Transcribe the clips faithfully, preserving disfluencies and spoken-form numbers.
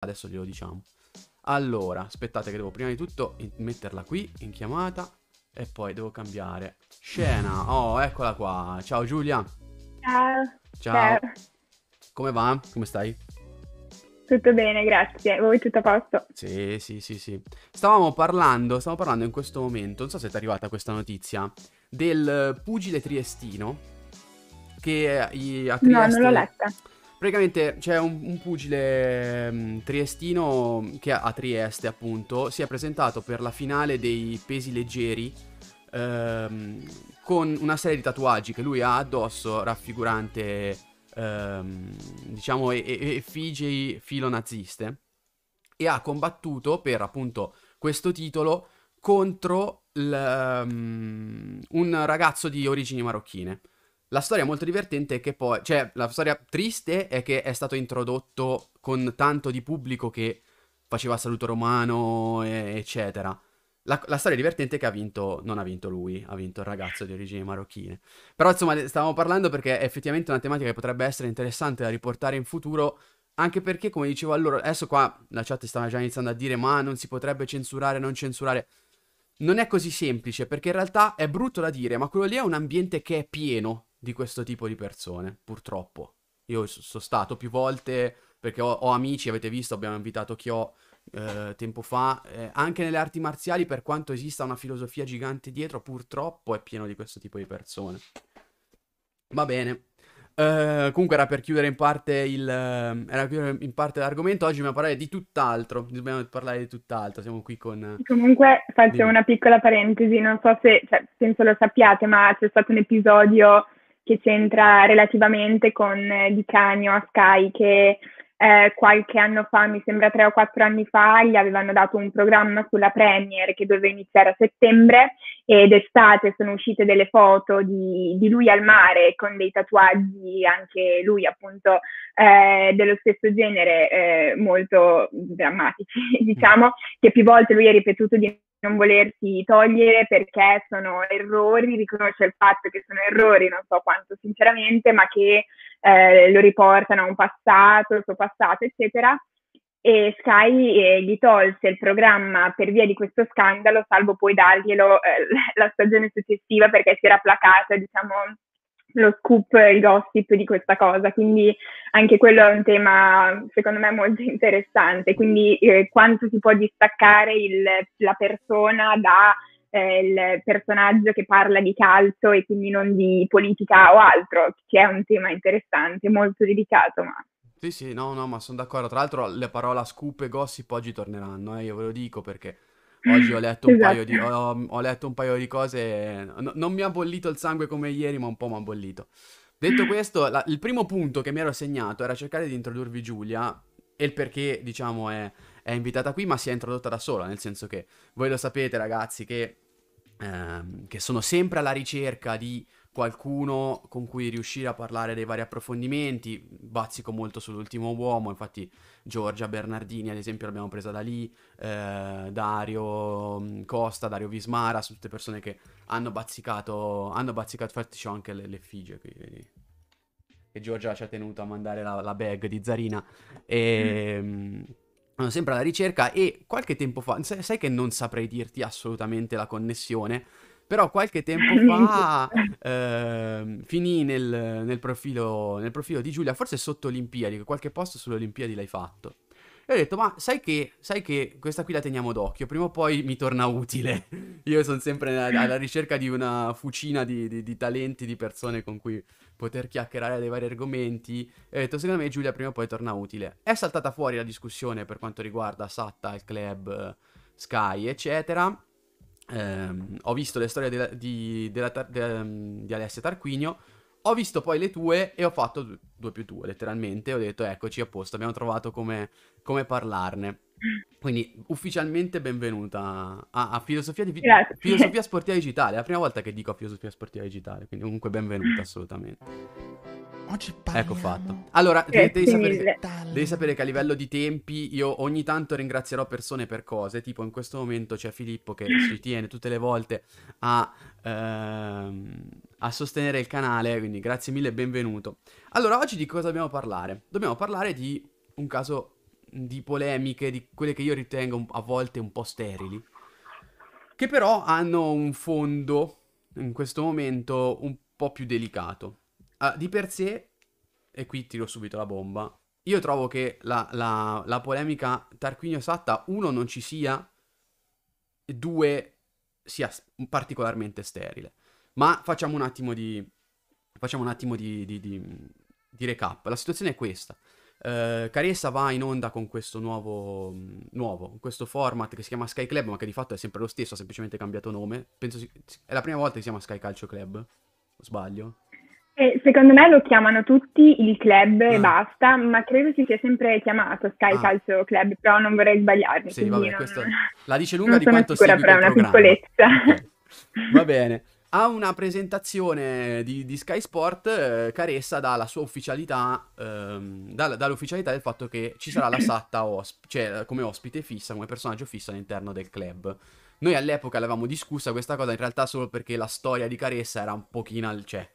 adesso glielo diciamo. Allora, aspettate che devo prima di tutto metterla qui in chiamata e poi devo cambiare scena. Oh, eccola qua. Ciao Giulia. Ciao. Ciao. Ciao. Come va? Come stai? Tutto bene, grazie. Voi tutto a posto? Sì, sì, sì, sì. Stavamo parlando, stavo parlando in questo momento, non so se ti è arrivata questa notizia, del pugile triestino che a Trieste... No, non l'ho letta. Praticamente c'è un, un pugile mh, triestino che a, a Trieste, appunto, si è presentato per la finale dei pesi leggeri ehm, con una serie di tatuaggi che lui ha addosso raffigurante... Ehm, diciamo effigie filonaziste, e ha combattuto per appunto questo titolo contro um, un ragazzo di origini marocchine. La storia molto divertente è che poi, cioè la storia triste è che è stato introdotto con tanto di pubblico che faceva saluto romano e, eccetera. La, la storia divertente è che ha vinto, non ha vinto lui, ha vinto il ragazzo di origini marocchine. Però insomma stavamo parlando perché è effettivamente una tematica che potrebbe essere interessante da riportare in futuro, anche perché, come dicevo allora, adesso qua la chat stava già iniziando a dire ma non si potrebbe censurare, non censurare. Non è così semplice, perché in realtà è brutto da dire, ma quello lì è un ambiente che è pieno di questo tipo di persone, purtroppo. Io sono stato più volte, perché ho, ho amici, avete visto, abbiamo invitato chi ho... Eh, tempo fa, eh, anche nelle arti marziali, per quanto esista una filosofia gigante dietro, purtroppo è pieno di questo tipo di persone. Va bene, eh, comunque era per chiudere in parte il eh, era per chiudere in parte l'argomento. Oggi dobbiamo parlare di tutt'altro, dobbiamo parlare di tutt'altro, siamo qui con... Comunque faccio di... una piccola parentesi, non so se, cioè, penso lo sappiate, ma c'è stato un episodio che c'entra relativamente con eh, Di Canio a Sky, che... Eh, qualche anno fa, mi sembra tre o quattro anni fa, gli avevano dato un programma sulla Premier che doveva iniziare a settembre, e d'estate sono uscite delle foto di, di lui al mare con dei tatuaggi, anche lui appunto eh, dello stesso genere, eh, molto drammatici, diciamo, che più volte lui ha ripetuto di non volersi togliere perché sono errori, riconosce il fatto che sono errori, non so quanto sinceramente, ma che eh, lo riportano a un passato, il suo passato, eccetera. E Sky eh, gli tolse il programma per via di questo scandalo, salvo poi darglielo eh, la stagione successiva, perché si era placata, diciamo, lo scoop, il gossip di questa cosa. Quindi anche quello è un tema secondo me molto interessante, quindi eh, quanto si può distaccare il, la persona da eh, il personaggio che parla di calcio e quindi non di politica o altro, che è un tema interessante, molto delicato. Ma sì sì, no no, ma sono d'accordo. Tra l'altro le parole scoop e gossip oggi torneranno, eh, io ve lo dico, perché oggi ho letto un, esatto. paio, di, ho, ho letto un paio di cose, no, non mi ha bollito il sangue come ieri, ma un po' mi ha bollito. Detto questo, la, il primo punto che mi ero segnato era cercare di introdurvi Giulia, e il perché, diciamo, è, è invitata qui, ma si è introdotta da sola, nel senso che voi lo sapete ragazzi che, ehm, che sono sempre alla ricerca di qualcuno con cui riuscire a parlare dei vari approfondimenti. Bazzico molto sull'ultimo uomo, infatti Giorgia Bernardini ad esempio l'abbiamo presa da lì, eh, Dario Costa, Dario Vismara, sono tutte persone che hanno bazzicato, hanno bazzicato, infatti c'ho anche l'effigie qui, vedi? E Giorgia ci ha tenuto a mandare la, la bag di Zarina, e... Mm. Sono sempre alla ricerca, e qualche tempo fa, sai, sai che non saprei dirti assolutamente la connessione, però qualche tempo fa eh, finì nel, nel, profilo, nel profilo di Giulia, forse sotto Olimpiadi, qualche post sulle Olimpiadi l'hai fatto. E ho detto, ma sai che, sai che questa qui la teniamo d'occhio, prima o poi mi torna utile. Io sono sempre alla, alla ricerca di una fucina di, di, di talenti, di persone con cui poter chiacchierare dei vari argomenti. E ho detto, secondo me Giulia prima o poi torna utile. È saltata fuori la discussione per quanto riguarda Satta, il club, Sky, eccetera. Eh, ho visto le storie de, di, de, de, de, di Alessia Tarquinio, ho visto poi le tue e ho fatto due più due letteralmente, ho detto eccoci a posto, abbiamo trovato come, come parlarne. Quindi ufficialmente benvenuta a, a filosofia, di, filosofia sportiva digitale, è la prima volta che dico a filosofia sportiva digitale, quindi comunque benvenuta assolutamente. Oggi parliamo. Ecco fatto. Allora, devi, devi, sapere che, devi sapere che a livello di tempi io ogni tanto ringrazierò persone per cose, tipo in questo momento c'è Filippo che si tiene tutte le volte a, ehm, a sostenere il canale, quindi grazie mille e benvenuto. Allora, oggi di cosa dobbiamo parlare? Dobbiamo parlare di un caso di polemiche, di quelle che io ritengo a volte un po' sterili, che però hanno un fondo in questo momento un po' più delicato. Uh, di per sé, e qui tiro subito la bomba, io trovo che la, la, la polemica Tarquinio-Satta, uno, non ci sia, e due, sia particolarmente sterile. Ma facciamo un attimo di facciamo un attimo di, di, di, di recap. La situazione è questa. Uh, Caressa va in onda con questo nuovo, nuovo questo format che si chiama Sky Club, ma che di fatto è sempre lo stesso, ha semplicemente cambiato nome. Penso si, è la prima volta che si chiama Sky Calcio Club, sbaglio? Eh, secondo me lo chiamano tutti il club ah. e basta, ma credo si sia sempre chiamato Sky ah. Calcio Club, però non vorrei sbagliarmi. Sì, vabbè, non, questo, la dice lunga di quanto sia il programma. Piccolezza. Okay. Va bene. A una presentazione di, di Sky Sport, eh, Caressa dà la sua ufficialità, ehm, dà, dà l'ufficialità del fatto che ci sarà la Satta osp- cioè, come ospite fissa, come personaggio fisso all'interno del club. Noi all'epoca l'avevamo discussa questa cosa, in realtà solo perché la storia di Caressa era un pochino al... cioè,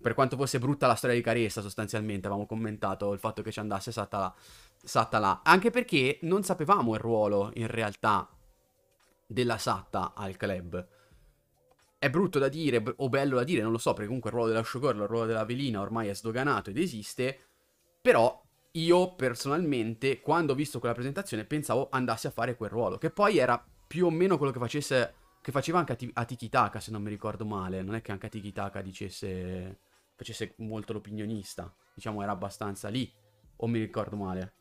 per quanto fosse brutta la storia di Caressa, sostanzialmente avevamo commentato il fatto che ci andasse Satta là, Satta là. Anche perché non sapevamo il ruolo, in realtà, della Satta al club. È brutto da dire, o bello da dire, non lo so, perché comunque il ruolo della showgirl, il ruolo della velina ormai è sdoganato ed esiste, però io personalmente, quando ho visto quella presentazione, pensavo andasse a fare quel ruolo, che poi era più o meno quello che facesse, che faceva anche a, t- a Tiki Taka, se non mi ricordo male. Non è che anche a Tiki Taka dicesse, facesse molto l'opinionista, diciamo era abbastanza lì, o mi ricordo male.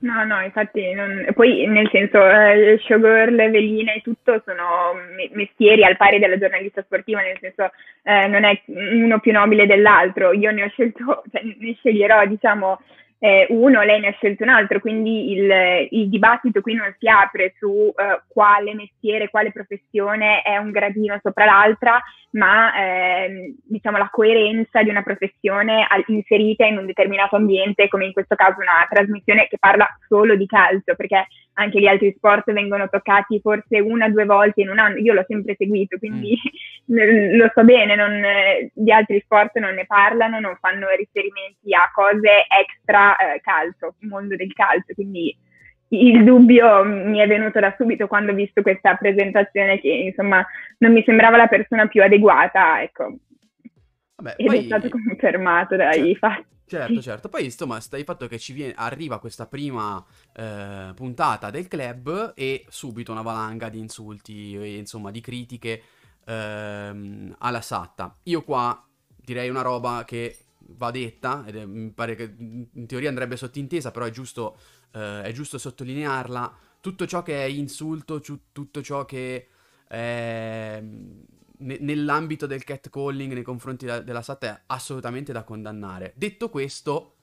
No, no, infatti, non... poi nel senso eh, showgirl, velina e tutto sono me- mestieri al pari della giornalista sportiva, nel senso eh, non è uno più nobile dell'altro, io ne ho scelto, cioè, ne sceglierò diciamo eh, uno, lei ne ha scelto un altro, quindi il, il dibattito qui non si apre su eh, quale mestiere, quale professione è un gradino sopra l'altra, ma eh, diciamo la coerenza di una professione al- inserita in un determinato ambiente, come in questo caso una trasmissione che parla solo di calcio, perché anche gli altri sport vengono toccati forse una o due volte in un anno, io l'ho sempre seguito, quindi mm. lo so bene, non, gli altri sport non ne parlano, non fanno riferimenti a cose extra eh, calcio, mondo del calcio, quindi... Il dubbio mi è venuto da subito quando ho visto questa presentazione, che insomma non mi sembrava la persona più adeguata, ecco. Vabbè, ed poi... è stato confermato dai certo, fatti. Certo, certo. Poi insomma sta il fatto che ci viene, arriva questa prima eh, puntata del club e subito una valanga di insulti e insomma di critiche ehm, alla Satta. Io qua direi una roba che va detta, ed è, mi pare che in teoria andrebbe sottintesa, però è giusto... Uh, è giusto sottolinearla, tutto ciò che è insulto, ciu- tutto ciò che è ne- nell'ambito del catcalling nei confronti da- della Satta è assolutamente da condannare. Detto questo,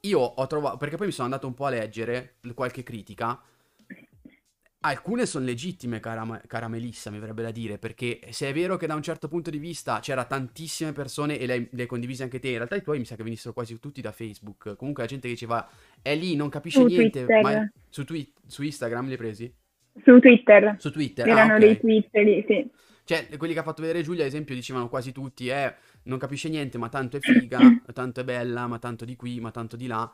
io ho trovato, perché poi mi sono andato un po' a leggere qualche critica, alcune sono legittime, cara, cara Melissa, mi verrebbe da dire, perché se è vero che da un certo punto di vista c'era tantissime persone, e le, le hai condivise anche te, in realtà i tuoi mi sa che venissero quasi tutti da Facebook, comunque la gente che diceva è lì, non capisce su niente, ma su, twi- su Instagram li hai presi? Su Twitter, su Twitter. Erano ah, okay. dei Twitter lì, sì. Cioè, quelli che ha fatto vedere Giulia, ad esempio, dicevano quasi tutti, eh, non capisce niente, ma tanto è figa, tanto è bella, ma tanto di qui, ma tanto di là.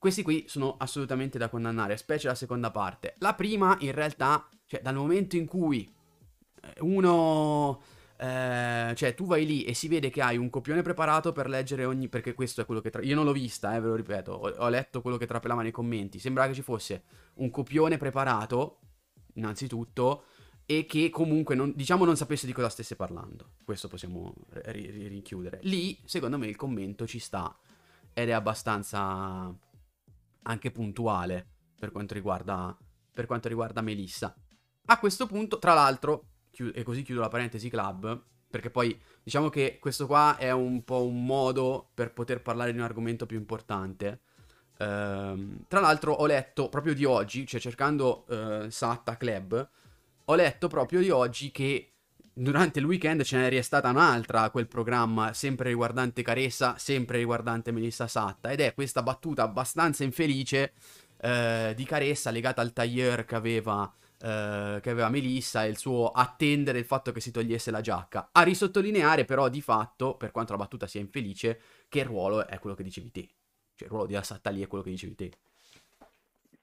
Questi qui sono assolutamente da condannare, specie la seconda parte. La prima, in realtà, cioè dal momento in cui uno... Eh, cioè tu vai lì e si vede che hai un copione preparato per leggere ogni... Perché questo è quello che... Tra... Io non l'ho vista, eh, ve lo ripeto, ho, ho letto quello che trapelavano nei commenti. Sembrava che ci fosse un copione preparato, innanzitutto, e che comunque, non, diciamo, non sapesse di cosa stesse parlando. Questo possiamo ri- ri- richiudere. Lì, secondo me, il commento ci sta ed è abbastanza... anche puntuale per quanto riguarda per quanto riguarda Melissa. A questo punto, tra l'altro, chiud- e così chiudo la parentesi club, perché poi diciamo che questo qua è un po' un modo per poter parlare di un argomento più importante. Ehm, tra l'altro ho letto proprio di oggi, cioè cercando eh, Satta Club, ho letto proprio di oggi che durante il weekend ce n'è stata un'altra a quel programma, sempre riguardante Caressa, sempre riguardante Melissa Satta, ed è questa battuta abbastanza infelice eh, di Caressa legata al tailleur che aveva, eh, che aveva Melissa, e il suo attendere il fatto che si togliesse la giacca. A risottolineare però di fatto, per quanto la battuta sia infelice, che il ruolo è quello che dicevi te. Cioè, il ruolo di Satta lì è quello che dicevi te.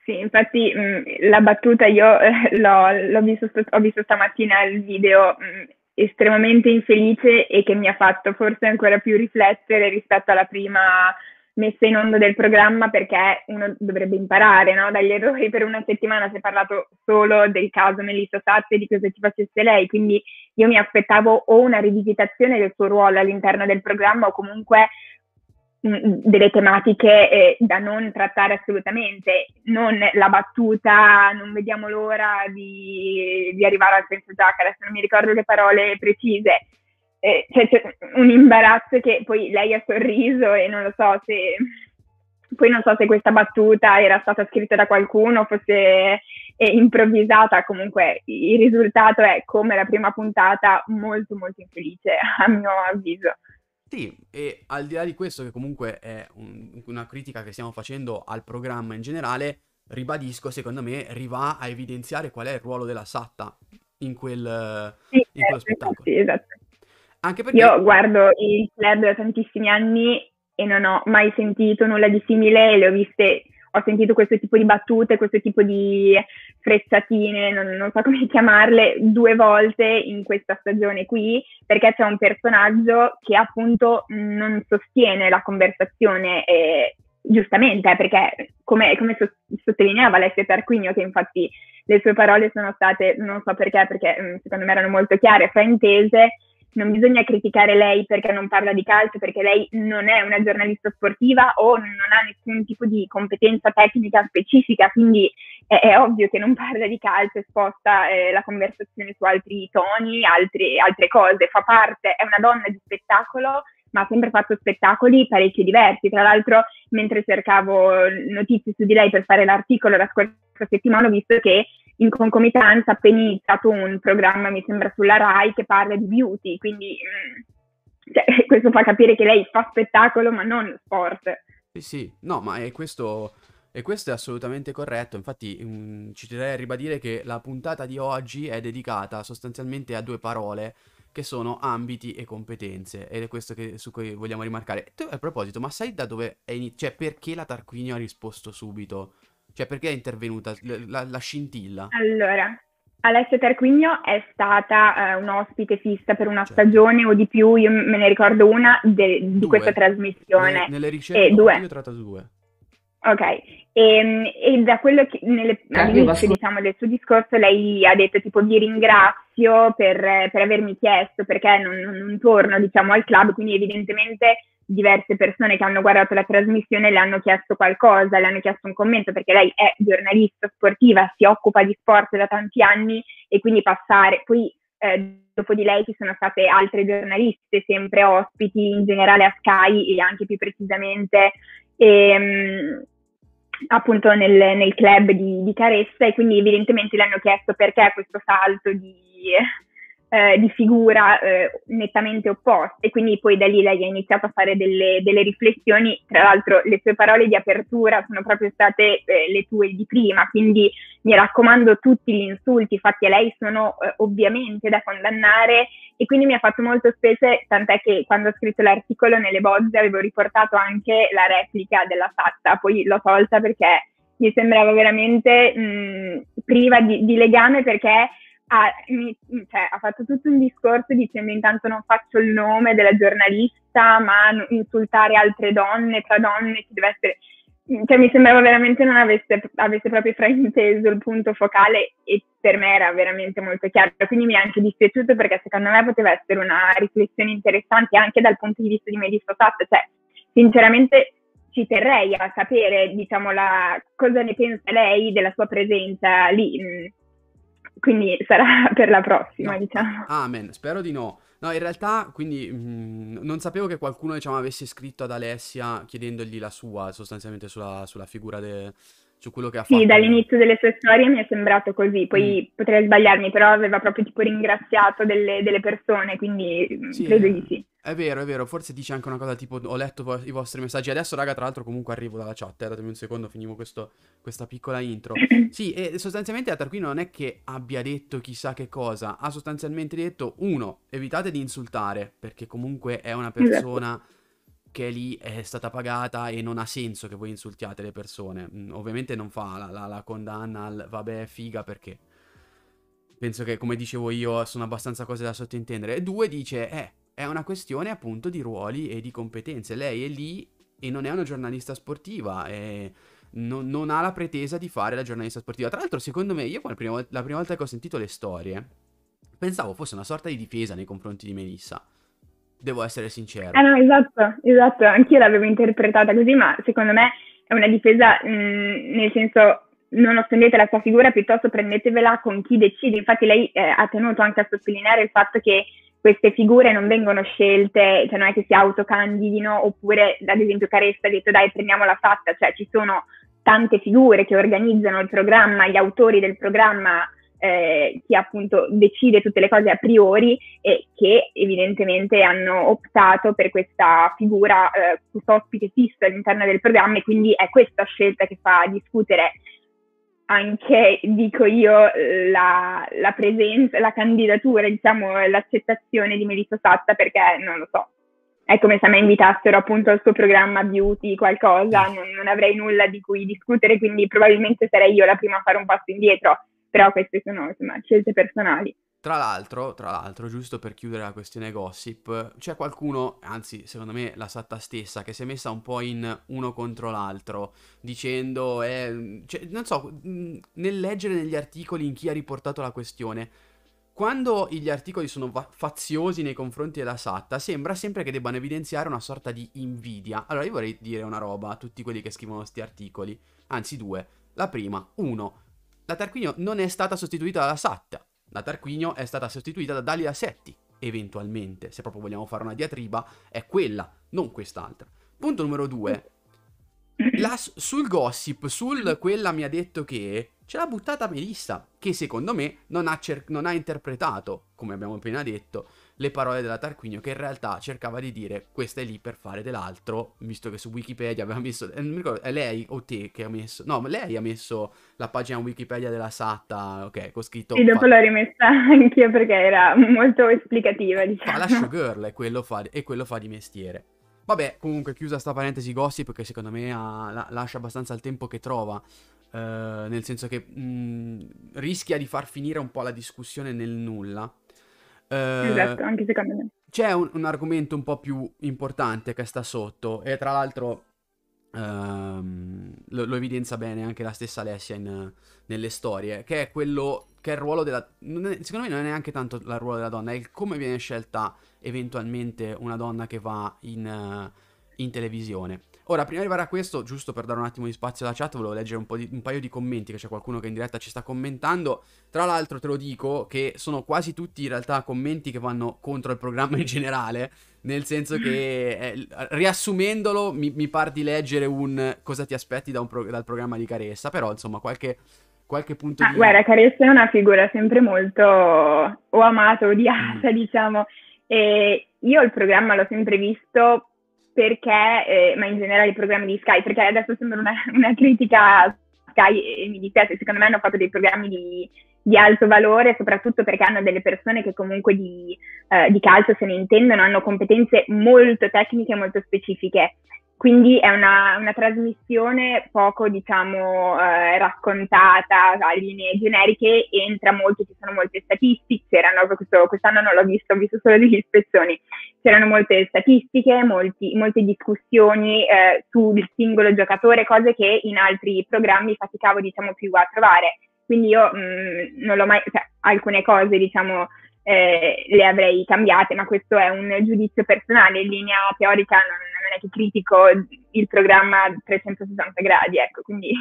Sì, infatti mh, la battuta io eh, l'ho, l'ho visto, st- ho visto stamattina il video mh, estremamente infelice e che mi ha fatto forse ancora più riflettere rispetto alla prima messa in onda del programma, perché uno dovrebbe imparare, no, dagli errori. Per una settimana si è parlato solo del caso Melissa Satta e di cosa ci facesse lei, quindi io mi aspettavo o una rivisitazione del suo ruolo all'interno del programma o comunque delle tematiche eh, da non trattare assolutamente, non la battuta non vediamo l'ora di, di arrivare al senso giacca, adesso non mi ricordo le parole precise, eh, cioè, c'è un imbarazzo che poi lei ha sorriso e non lo so se poi non so se questa battuta era stata scritta da qualcuno, fosse eh, improvvisata. Comunque il risultato è, come la prima puntata, molto molto infelice a mio avviso. Sì, e al di là di questo, che comunque è un, una critica che stiamo facendo al programma in generale, ribadisco, secondo me riva a evidenziare qual è il ruolo della Satta in quel, sì, in quello spettacolo. Sì, esatto. Anche perché io guardo il club da tantissimi anni e non ho mai sentito nulla di simile, le ho viste, ho sentito questo tipo di battute, questo tipo di frezzatine, non, non so come chiamarle, due volte in questa stagione qui, perché c'è un personaggio che appunto non sostiene la conversazione, eh, giustamente, perché come, come sottolineava Alessia Tarquinio, che infatti le sue parole sono state, non so perché, perché secondo me erano molto chiare, fraintese. Non bisogna criticare lei perché non parla di calcio, perché lei non è una giornalista sportiva o non ha nessun tipo di competenza tecnica specifica, quindi è, è ovvio che non parla di calcio, sposta eh, la conversazione su altri toni, altri, altre cose, fa parte, è una donna di spettacolo, ma ha sempre fatto spettacoli parecchi diversi. Tra l'altro, mentre cercavo notizie su di lei per fare l'articolo la scorsa settimana, ho visto che in concomitanza appena iniziato un programma, mi sembra sulla Rai, che parla di beauty, quindi cioè, questo fa capire che lei fa spettacolo ma non sport. Sì, sì, no, ma è questo, è questo è assolutamente corretto. Infatti mh, ci terrei a ribadire che la puntata di oggi è dedicata sostanzialmente a due parole che sono ambiti e competenze, ed è questo che, su cui vogliamo rimarcare. Tu, a proposito, ma sai da dove è iniziato? Cioè, perché la Tarquinio ha risposto subito? Cioè, perché è intervenuta la, la scintilla? Allora, Alessia Tarquinio è stata eh, un ospite fissa per una certo. stagione o di più, io me ne ricordo una de, di questa trasmissione. Nelle, nelle ricerche eh, due. Io ho trattato due. Ok, e, e da quello che nelle, all'inizio diciamo, del suo discorso lei ha detto tipo vi ringrazio per, per avermi chiesto, perché non, non torno diciamo al club, quindi evidentemente diverse persone che hanno guardato la trasmissione le hanno chiesto qualcosa, le hanno chiesto un commento, perché lei è giornalista sportiva, si occupa di sport da tanti anni e quindi passare, poi eh, dopo di lei ci sono state altre giornaliste, sempre ospiti in generale a Sky e anche più precisamente ehm, appunto nel, nel club di, di Caressa, e quindi evidentemente le hanno chiesto perché questo salto di... Eh, di figura eh, nettamente opposta, e quindi poi da lì lei ha iniziato a fare delle, delle riflessioni. Tra l'altro le sue parole di apertura sono proprio state eh, le tue di prima, quindi mi raccomando tutti gli insulti fatti a lei sono eh, ovviamente da condannare, e quindi mi ha fatto molto specie, tant'è che quando ho scritto l'articolo nelle bozze avevo riportato anche la replica della Satta, poi l'ho tolta perché mi sembrava veramente mh, priva di, di legame, perché Ha, mi, cioè, ha fatto tutto un discorso dicendo intanto non faccio il nome della giornalista, ma n- insultare altre donne tra donne ci deve essere, cioè mi sembrava veramente non avesse, avesse proprio frainteso il punto focale, e per me era veramente molto chiaro, quindi mi è anche dispiaciuto perché secondo me poteva essere una riflessione interessante anche dal punto di vista di Melissa Satta. Cioè sinceramente ci terrei a sapere diciamo la, cosa ne pensa lei della sua presenza lì, quindi sarà per la prossima, no. Diciamo. Amen, spero di no. No, in realtà, quindi, mh, non sapevo che qualcuno, diciamo, avesse scritto ad Alessia chiedendogli la sua, sostanzialmente sulla, sulla figura, de, su quello che ha fatto. Sì, dall'inizio delle sue storie mi è sembrato così, poi mm. potrei sbagliarmi, però aveva proprio tipo ringraziato delle, delle persone, quindi sì, credo di sì. È vero, è vero, forse dice anche una cosa tipo, ho letto vo- i vostri messaggi, adesso raga tra l'altro comunque arrivo dalla chat, eh, datemi un secondo, finivo questo, questa piccola intro. Sì, e sostanzialmente la Tarquinio non è che abbia detto chissà che cosa, ha sostanzialmente detto, uno, evitate di insultare, perché comunque è una persona perché lì è stata pagata e non ha senso che voi insultiate le persone. Ovviamente non fa la, la, la condanna al vabbè figa, perché penso che, come dicevo io, sono abbastanza cose da sottintendere. E due dice, eh, è una questione appunto di ruoli e di competenze. Lei è lì e non è una giornalista sportiva, è... non, non ha la pretesa di fare la giornalista sportiva. Tra l'altro, secondo me, io la prima, la prima volta che ho sentito le storie pensavo fosse una sorta di difesa nei confronti di Melissa, devo essere sincero. Ah no, esatto, esatto, anch'io l'avevo interpretata così, ma secondo me è una difesa mh, nel senso, non offendete la sua figura, piuttosto prendetevela con chi decide. Infatti lei eh, ha tenuto anche a sottolineare il fatto che queste figure non vengono scelte, cioè non è che si autocandidino, oppure ad esempio Caressa ha detto dai prendiamola fatta, cioè ci sono tante figure che organizzano il programma, gli autori del programma, eh, chi appunto decide tutte le cose a priori, e che evidentemente hanno optato per questa figura eh, ospite fisso all'interno del programma, e quindi è questa scelta che fa discutere anche, dico io, la, la presenza, la candidatura, diciamo, l'accettazione di Melissa Satta, perché non lo so, è come se a me invitassero appunto al suo programma beauty qualcosa, non, non avrei nulla di cui discutere, quindi probabilmente sarei io la prima a fare un passo indietro, però queste sono, insomma, scelte personali. Tra l'altro, tra l'altro, giusto per chiudere la questione gossip, c'è qualcuno, anzi secondo me la Satta stessa, che si è messa un po' in uno contro l'altro, dicendo, eh, cioè, non so, nel leggere negli articoli in chi ha riportato la questione, quando gli articoli sono va- faziosi nei confronti della Satta, sembra sempre che debbano evidenziare una sorta di invidia. Allora io vorrei dire una roba a tutti quelli che scrivono sti articoli, anzi due. La prima, uno, la Tarquinio non è stata sostituita dalla Satta. La Tarquinio è stata sostituita da Dalia Setti, eventualmente, se proprio vogliamo fare una diatriba, è quella, non quest'altra. Punto numero due, la, sul gossip, sul quella mi ha detto che, ce l'ha buttata Melissa, che secondo me non ha, cer- non ha interpretato, come abbiamo appena detto, le parole della Tarquinio, che in realtà cercava di dire questa è lì per fare dell'altro, visto che su Wikipedia aveva messo, non mi ricordo, è lei o te che ha messo, no, lei ha messo la pagina Wikipedia della Satta, ok, con scritto... E dopo fa... l'ho rimessa anch'io perché era molto esplicativa, diciamo. Fa la showgirl e quello fa, e quello fa di mestiere. Vabbè, comunque chiusa sta parentesi gossip, che secondo me ha, la, lascia abbastanza il tempo che trova. Uh, nel senso che mh, rischia di far finire un po' la discussione nel nulla. uh, Esatto, anche secondo me c'è un, un argomento un po' più importante che sta sotto, e tra l'altro uh, lo, lo evidenzia bene anche la stessa Alessia in, nelle storie, che è quello, che è il ruolo della, è, secondo me non è neanche tanto il ruolo della donna, è il come viene scelta eventualmente una donna che va in, uh, in televisione. Ora, prima di arrivare a questo, giusto per dare un attimo di spazio alla chat, volevo leggere un, po di, un paio di commenti, che c'è qualcuno che in diretta ci sta commentando. Tra l'altro te lo dico, che sono quasi tutti in realtà commenti che vanno contro il programma in generale, nel senso che, eh, riassumendolo, mi, mi par di leggere un cosa ti aspetti da un pro, dal programma di Caressa, però insomma qualche... Qualche punto ah, di... Guarda, Caressa è una figura sempre molto o amata o odiata, mm. diciamo, e io il programma l'ho sempre visto... Perché, eh, ma in generale i programmi di Sky, perché adesso sembra una, una critica a Sky e mi dispiace, secondo me hanno fatto dei programmi di, di alto valore, soprattutto perché hanno delle persone che comunque di, eh, di calcio se ne intendono, hanno competenze molto tecniche e molto specifiche. Quindi è una, una trasmissione poco, diciamo, eh, raccontata a linee generiche, entra molto, ci sono molte statistiche, c'erano questo, quest'anno non l'ho visto, ho visto solo degli spezzoni, c'erano molte statistiche, molti, molte discussioni eh, sul singolo giocatore, cose che in altri programmi faticavo, diciamo, più a trovare. Quindi io mh, non l'ho mai, cioè, alcune cose, diciamo, eh, le avrei cambiate, ma questo è un giudizio personale, in linea teorica non non è che critico il programma a trecentosessanta gradi, ecco, quindi...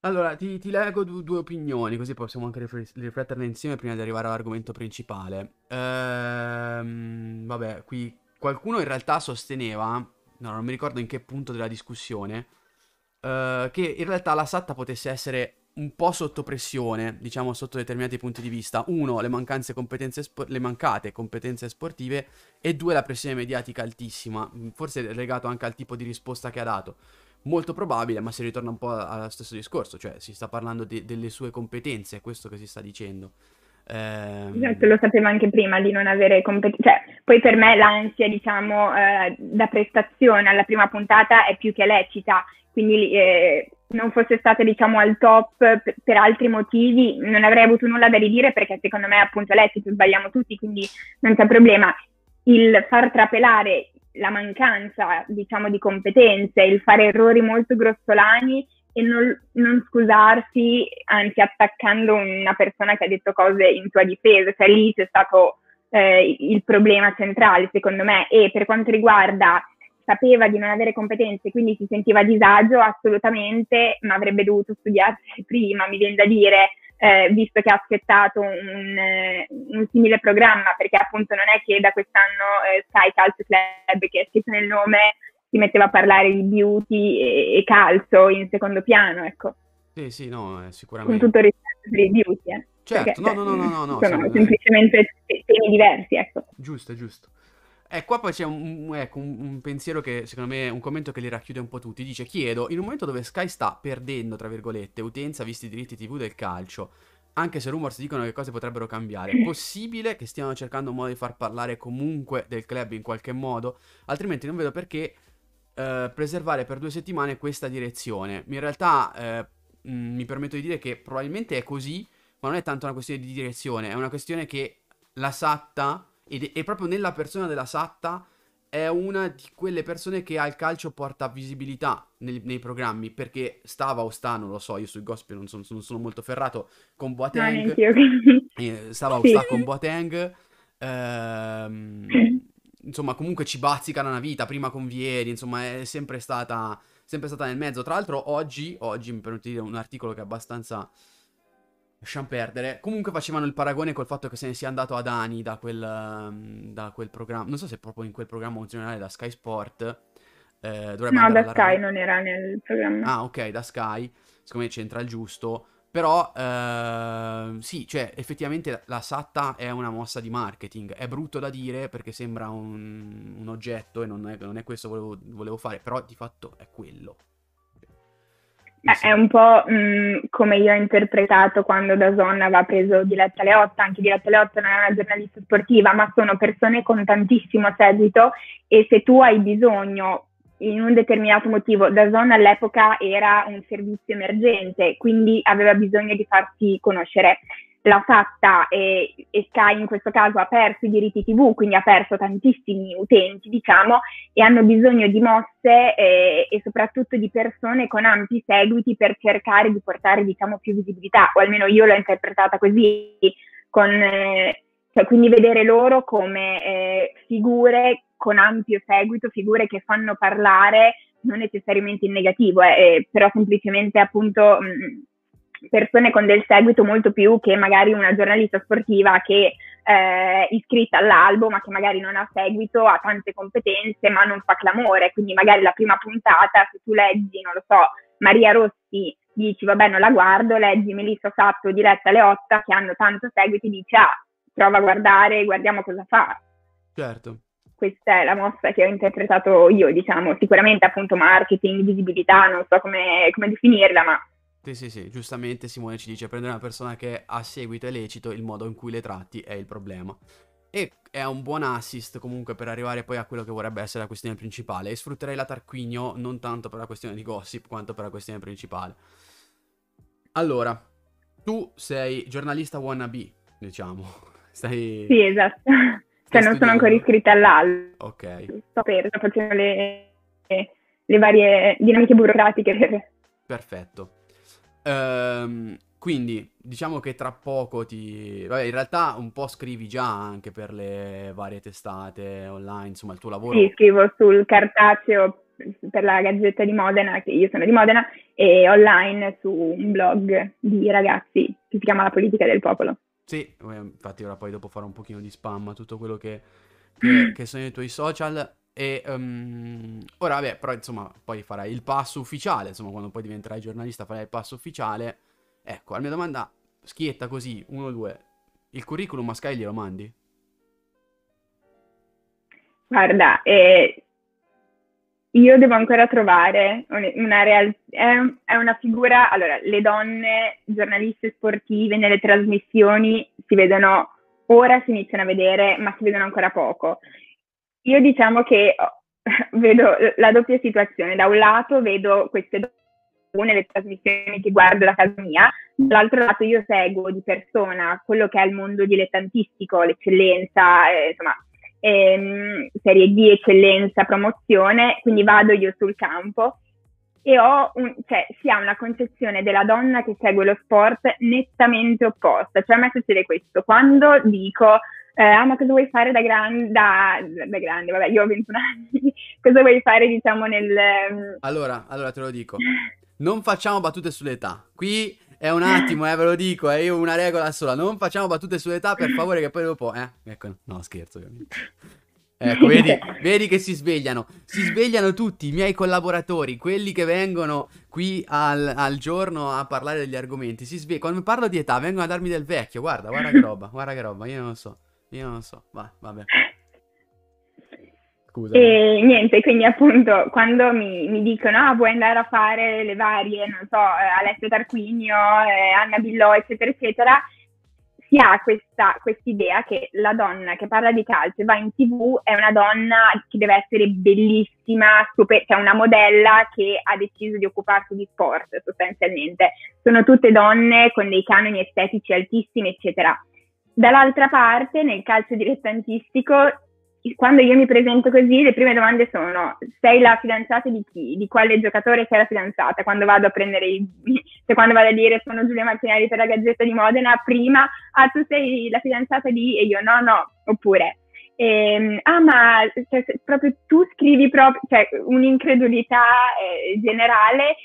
Allora, ti, ti leggo du- due opinioni, così possiamo anche rifl- rifletterne insieme prima di arrivare all'argomento principale. Ehm, vabbè, qui qualcuno in realtà sosteneva, no, non mi ricordo in che punto della discussione, eh, che in realtà la Satta potesse essere un po' sotto pressione, diciamo sotto determinati punti di vista. Uno, le, mancanze competenze spo- le mancate competenze sportive, e due, la pressione mediatica altissima, forse legato anche al tipo di risposta che ha dato. Molto probabile, ma si ritorna un po' allo stesso discorso, cioè si sta parlando de- delle sue competenze, è questo che si sta dicendo. Ehm... Esatto, lo sapeva anche prima di non avere competenze, cioè Poi per me l'ansia, diciamo, eh, da prestazione alla prima puntata è più che lecita, quindi eh, non fosse stata, diciamo, al top per altri motivi non avrei avuto nulla da ridire, perché secondo me appunto è lecito, sbagliamo tutti, quindi non c'è problema. Il far trapelare la mancanza, diciamo, di competenze, il fare errori molto grossolani e non, non scusarsi, anzi attaccando una persona che ha detto cose in tua difesa, cioè lì c'è stato eh, il problema centrale secondo me. E per quanto riguarda sapeva di non avere competenze, quindi si sentiva a disagio, assolutamente, ma avrebbe dovuto studiarsi prima, mi viene da dire, eh, visto che ha accettato un, un simile programma, perché appunto non è che da quest'anno eh, Sky Calcio Club, che è scritto nel nome, si metteva a parlare di beauty e, e calcio in secondo piano, ecco. Sì, sì, no, sicuramente. Con tutto il rispetto per i beauty, eh. Certo, perché, no, no, no, no, no, no. Sono sempre... semplicemente temi diversi, ecco. Giusto, giusto. E qua poi c'è un, ecco, un, un pensiero che secondo me, un commento che li racchiude un po' tutti. Dice: chiedo, in un momento dove Sky sta perdendo, tra virgolette, utenza visti i diritti tivù del calcio, anche se rumors dicono che cose potrebbero cambiare, è possibile che stiano cercando un modo di far parlare comunque del club in qualche modo? Altrimenti non vedo perché eh, preservare per due settimane questa direzione. In realtà eh, mh, mi permetto di dire che probabilmente è così, ma non è tanto una questione di direzione, è una questione che la Satta... Ed è proprio nella persona della Satta, è una di quelle persone che al calcio porta visibilità nei, nei programmi, perché stava o sta, non lo so, io sui gossip non sono, non sono molto ferrato, con Boateng, no, eh, stava sì. o sta con Boateng, ehm, insomma comunque ci bazzicano una vita, prima con Vieri, insomma è sempre stata, sempre stata nel mezzo. Tra l'altro oggi, oggi mi permetto di dire un articolo che è abbastanza... lasciamo perdere. Comunque facevano il paragone col fatto che se ne sia andato Adani da quel, da quel programma. Non so se proprio in quel programma o generale da Sky Sport. Eh, dovrebbe no, da Sky Rai. Non era nel programma. Ah, ok, da Sky. Secondo me c'entra il giusto. Però, eh, sì, cioè, effettivamente la Satta è una mossa di marketing. È brutto da dire perché sembra un, un oggetto e non è, non è questo che volevo, volevo fare. Però di fatto è quello. È un po' mh, come io ho interpretato quando D A Z N aveva preso Diletta Leotta. Anche Diletta Leotta non è una giornalista sportiva, ma sono persone con tantissimo seguito, e se tu hai bisogno in un determinato motivo, D A Z N all'epoca era un servizio emergente, quindi aveva bisogno di farsi conoscere. La Satta e, e Sky in questo caso ha perso i diritti tivù, quindi ha perso tantissimi utenti, diciamo, e hanno bisogno di mosse eh, e soprattutto di persone con ampi seguiti per cercare di portare, diciamo, più visibilità, o almeno io l'ho interpretata così, con, eh, cioè, quindi vedere loro come eh, figure con ampio seguito, figure che fanno parlare non necessariamente in negativo, eh, però semplicemente appunto... Mh, persone con del seguito molto più che magari una giornalista sportiva che è eh, iscritta all'albo, ma che magari non ha seguito, ha tante competenze ma non fa clamore, quindi magari la prima puntata, se tu leggi, non lo so, Maria Rossi, dici vabbè non la guardo, leggi Melissa Satta o Diletta Leotta che hanno tanto seguito e dici ah, prova a guardare, guardiamo cosa fa. Certo. Questa è la mossa che ho interpretato io, diciamo, sicuramente appunto marketing, visibilità, non so come, come definirla, ma... Sì, sì, sì, giustamente Simone ci dice: prendere una persona che ha seguito è lecito, il modo in cui le tratti è il problema. E è un buon assist comunque per arrivare poi a quello che vorrebbe essere la questione principale. E sfrutterei la Tarquinio non tanto per la questione di gossip quanto per la questione principale. Allora, tu sei giornalista wannabe, diciamo. Stai... Sì, esatto. Stai cioè studiando. Non sono ancora iscritta all'albo. Ok. Sto per, sto facendo le, le varie dinamiche burocratiche. Per... Perfetto. Um, quindi diciamo che tra poco ti... Vabbè, in realtà un po' scrivi già anche per le varie testate online, insomma il tuo lavoro... Sì, scrivo sul cartaceo per la Gazzetta di Modena, che io sono di Modena, e online su un blog di ragazzi che si chiama La Politica del Popolo. Sì, infatti ora poi dopo farò un pochino di spam a tutto quello che, che, che sono i tuoi social... E um, ora vabbè, però insomma poi farai il passo ufficiale, insomma quando poi diventerai giornalista farai il passo ufficiale. Ecco, la mia domanda schietta così, uno, due, il curriculum a Sky glielo mandi? Guarda, eh, io devo ancora trovare una realtà, è, è una figura, allora le donne giornaliste sportive nelle trasmissioni si vedono ora si iniziano a vedere, ma si vedono ancora poco. Io diciamo che vedo la doppia situazione: da un lato vedo queste donne, le trasmissioni che guardo da casa mia, dall'altro lato io seguo di persona quello che è il mondo dilettantistico, l'eccellenza, eh, insomma, ehm, serie D, eccellenza, promozione, quindi vado io sul campo e ho un, cioè, si ha una concezione della donna che segue lo sport nettamente opposta. Cioè, a me succede questo, quando dico Eh, ah, ma cosa vuoi fare da, gran, da, da grande? Vabbè, io ho ventuno anni. Cosa vuoi fare, diciamo, nel... Allora, allora te lo dico. Non facciamo battute sull'età. Qui è un attimo, eh, ve lo dico. Eh, io ho una regola sola. Non facciamo battute sull'età, per favore, che poi dopo... Eh, ecco, no, scherzo, ovviamente. Ecco, vedi, vedi che si svegliano. Si svegliano tutti i miei collaboratori, quelli che vengono qui al, al giorno a parlare degli argomenti. Si svegli... Quando parlo di età, vengono a darmi del vecchio. Guarda, guarda che roba, guarda che roba. Io non lo so. Io non so, va, vabbè. Scusa. E niente, quindi appunto quando mi, mi dicono ah, vuoi andare a fare le varie, non so, Alessia Tarquinio, eh, Anna Billò, eccetera, eccetera, si ha questa quest'idea che la donna che parla di calcio e va in tv è una donna che deve essere bellissima, super, cioè una modella che ha deciso di occuparsi di sport sostanzialmente. Sono tutte donne con dei canoni estetici altissimi, eccetera. Dall'altra parte, nel calcio dilettantistico, quando io mi presento così, le prime domande sono: sei la fidanzata di chi? Di quale giocatore sei la fidanzata? Quando vado a prendere i... cioè, quando vado a dire sono Giulia Martinelli per la Gazzetta di Modena, prima, ah, tu sei la fidanzata di... e io no, no, oppure ehm, ah, ma cioè, proprio tu scrivi proprio, cioè un'incredulità eh, generale.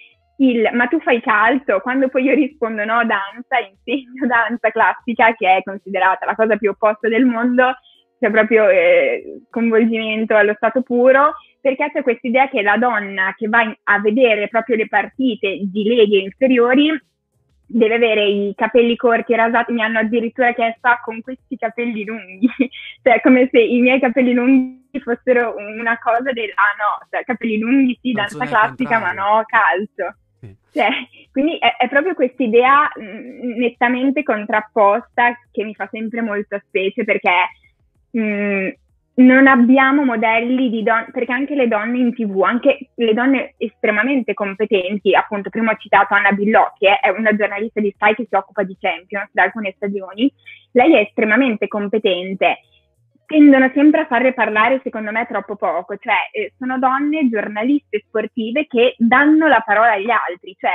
Il, ma tu fai calcio? Quando poi io rispondo no, danza, insegno danza classica, che è considerata la cosa più opposta del mondo, cioè proprio eh, coinvolgimento allo stato puro, perché c'è questa idea che la donna che va in, a vedere proprio le partite di leghe inferiori deve avere i capelli corti, rasati. Mi hanno addirittura chiesto con questi capelli lunghi, cioè come se i miei capelli lunghi fossero una cosa del ah no, cioè, capelli lunghi sì, non danza classica, ma no, calcio. Cioè, quindi è, è proprio questa idea nettamente contrapposta che mi fa sempre molta specie, perché mh, non abbiamo modelli di donne, perché anche le donne in tv, anche le donne estremamente competenti, appunto prima ho citato Anna Billò, che è una giornalista di Sky che si occupa di Champions da alcune stagioni, lei è estremamente competente, tendono sempre a farle parlare secondo me troppo poco, cioè eh, sono donne giornaliste sportive che danno la parola agli altri, cioè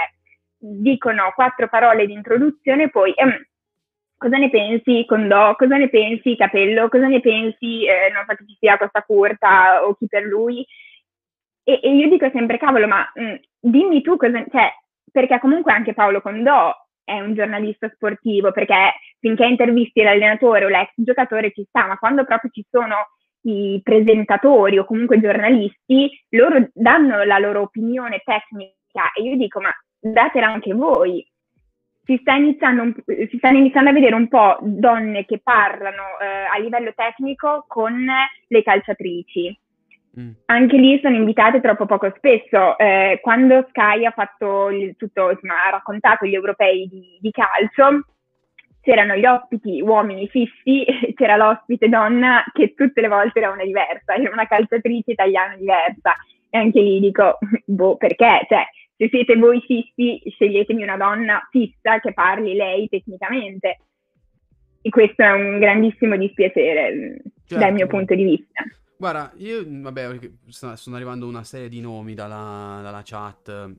dicono quattro parole di introduzione, poi ehm, cosa ne pensi Condò, cosa ne pensi Capello, cosa ne pensi eh, non so chi ci sia questa corta o chi per lui, e, e io dico sempre cavolo, ma mh, dimmi tu cosa, cioè, perché comunque anche Paolo Condò è un giornalista sportivo, perché finché intervisti l'allenatore o l'ex giocatore ci sta, ma quando proprio ci sono i presentatori o comunque giornalisti, loro danno la loro opinione tecnica e io dico ma datela anche voi. Si, sta iniziando un, si stanno iniziando a vedere un po' donne che parlano eh, a livello tecnico con le calciatrici. Mm. Anche lì sono invitate troppo poco spesso. Eh, quando Sky ha fatto il, tutto, insomma, ha raccontato gli europei di, di calcio, c'erano gli ospiti uomini fissi, c'era l'ospite donna che tutte le volte era una diversa, era una calciatrice italiana diversa. E anche lì dico, boh, perché? Cioè, se siete voi fissi, sceglietemi una donna fissa che parli lei tecnicamente. E questo è un grandissimo dispiacere, certo, dal mio punto di vista. Guarda, io, vabbè, sono arrivando una serie di nomi dalla, dalla chat,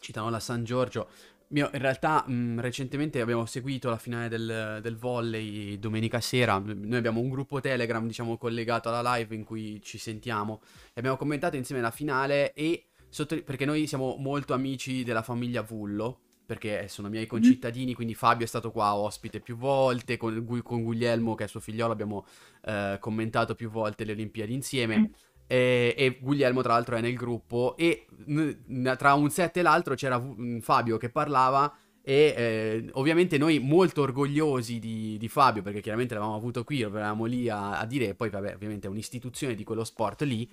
citano la San Giorgio. Io, in realtà, mh, recentemente abbiamo seguito la finale del, del volley domenica sera. Noi abbiamo un gruppo Telegram, diciamo, collegato alla live in cui ci sentiamo. E abbiamo commentato insieme la finale e... Sotto, perché noi siamo molto amici della famiglia Vullo, perché sono miei concittadini, quindi Fabio è stato qua ospite più volte, con, con Guglielmo che è suo figliolo abbiamo eh, commentato più volte le Olimpiadi insieme, mm. e, e Guglielmo tra l'altro è nel gruppo, e n- tra un set e l'altro c'era v- Fabio che parlava e eh, ovviamente noi molto orgogliosi di, di Fabio, perché chiaramente l'avevamo avuto qui, lo eravamo lì a, a dire, e poi vabbè ovviamente è un'istituzione di quello sport lì,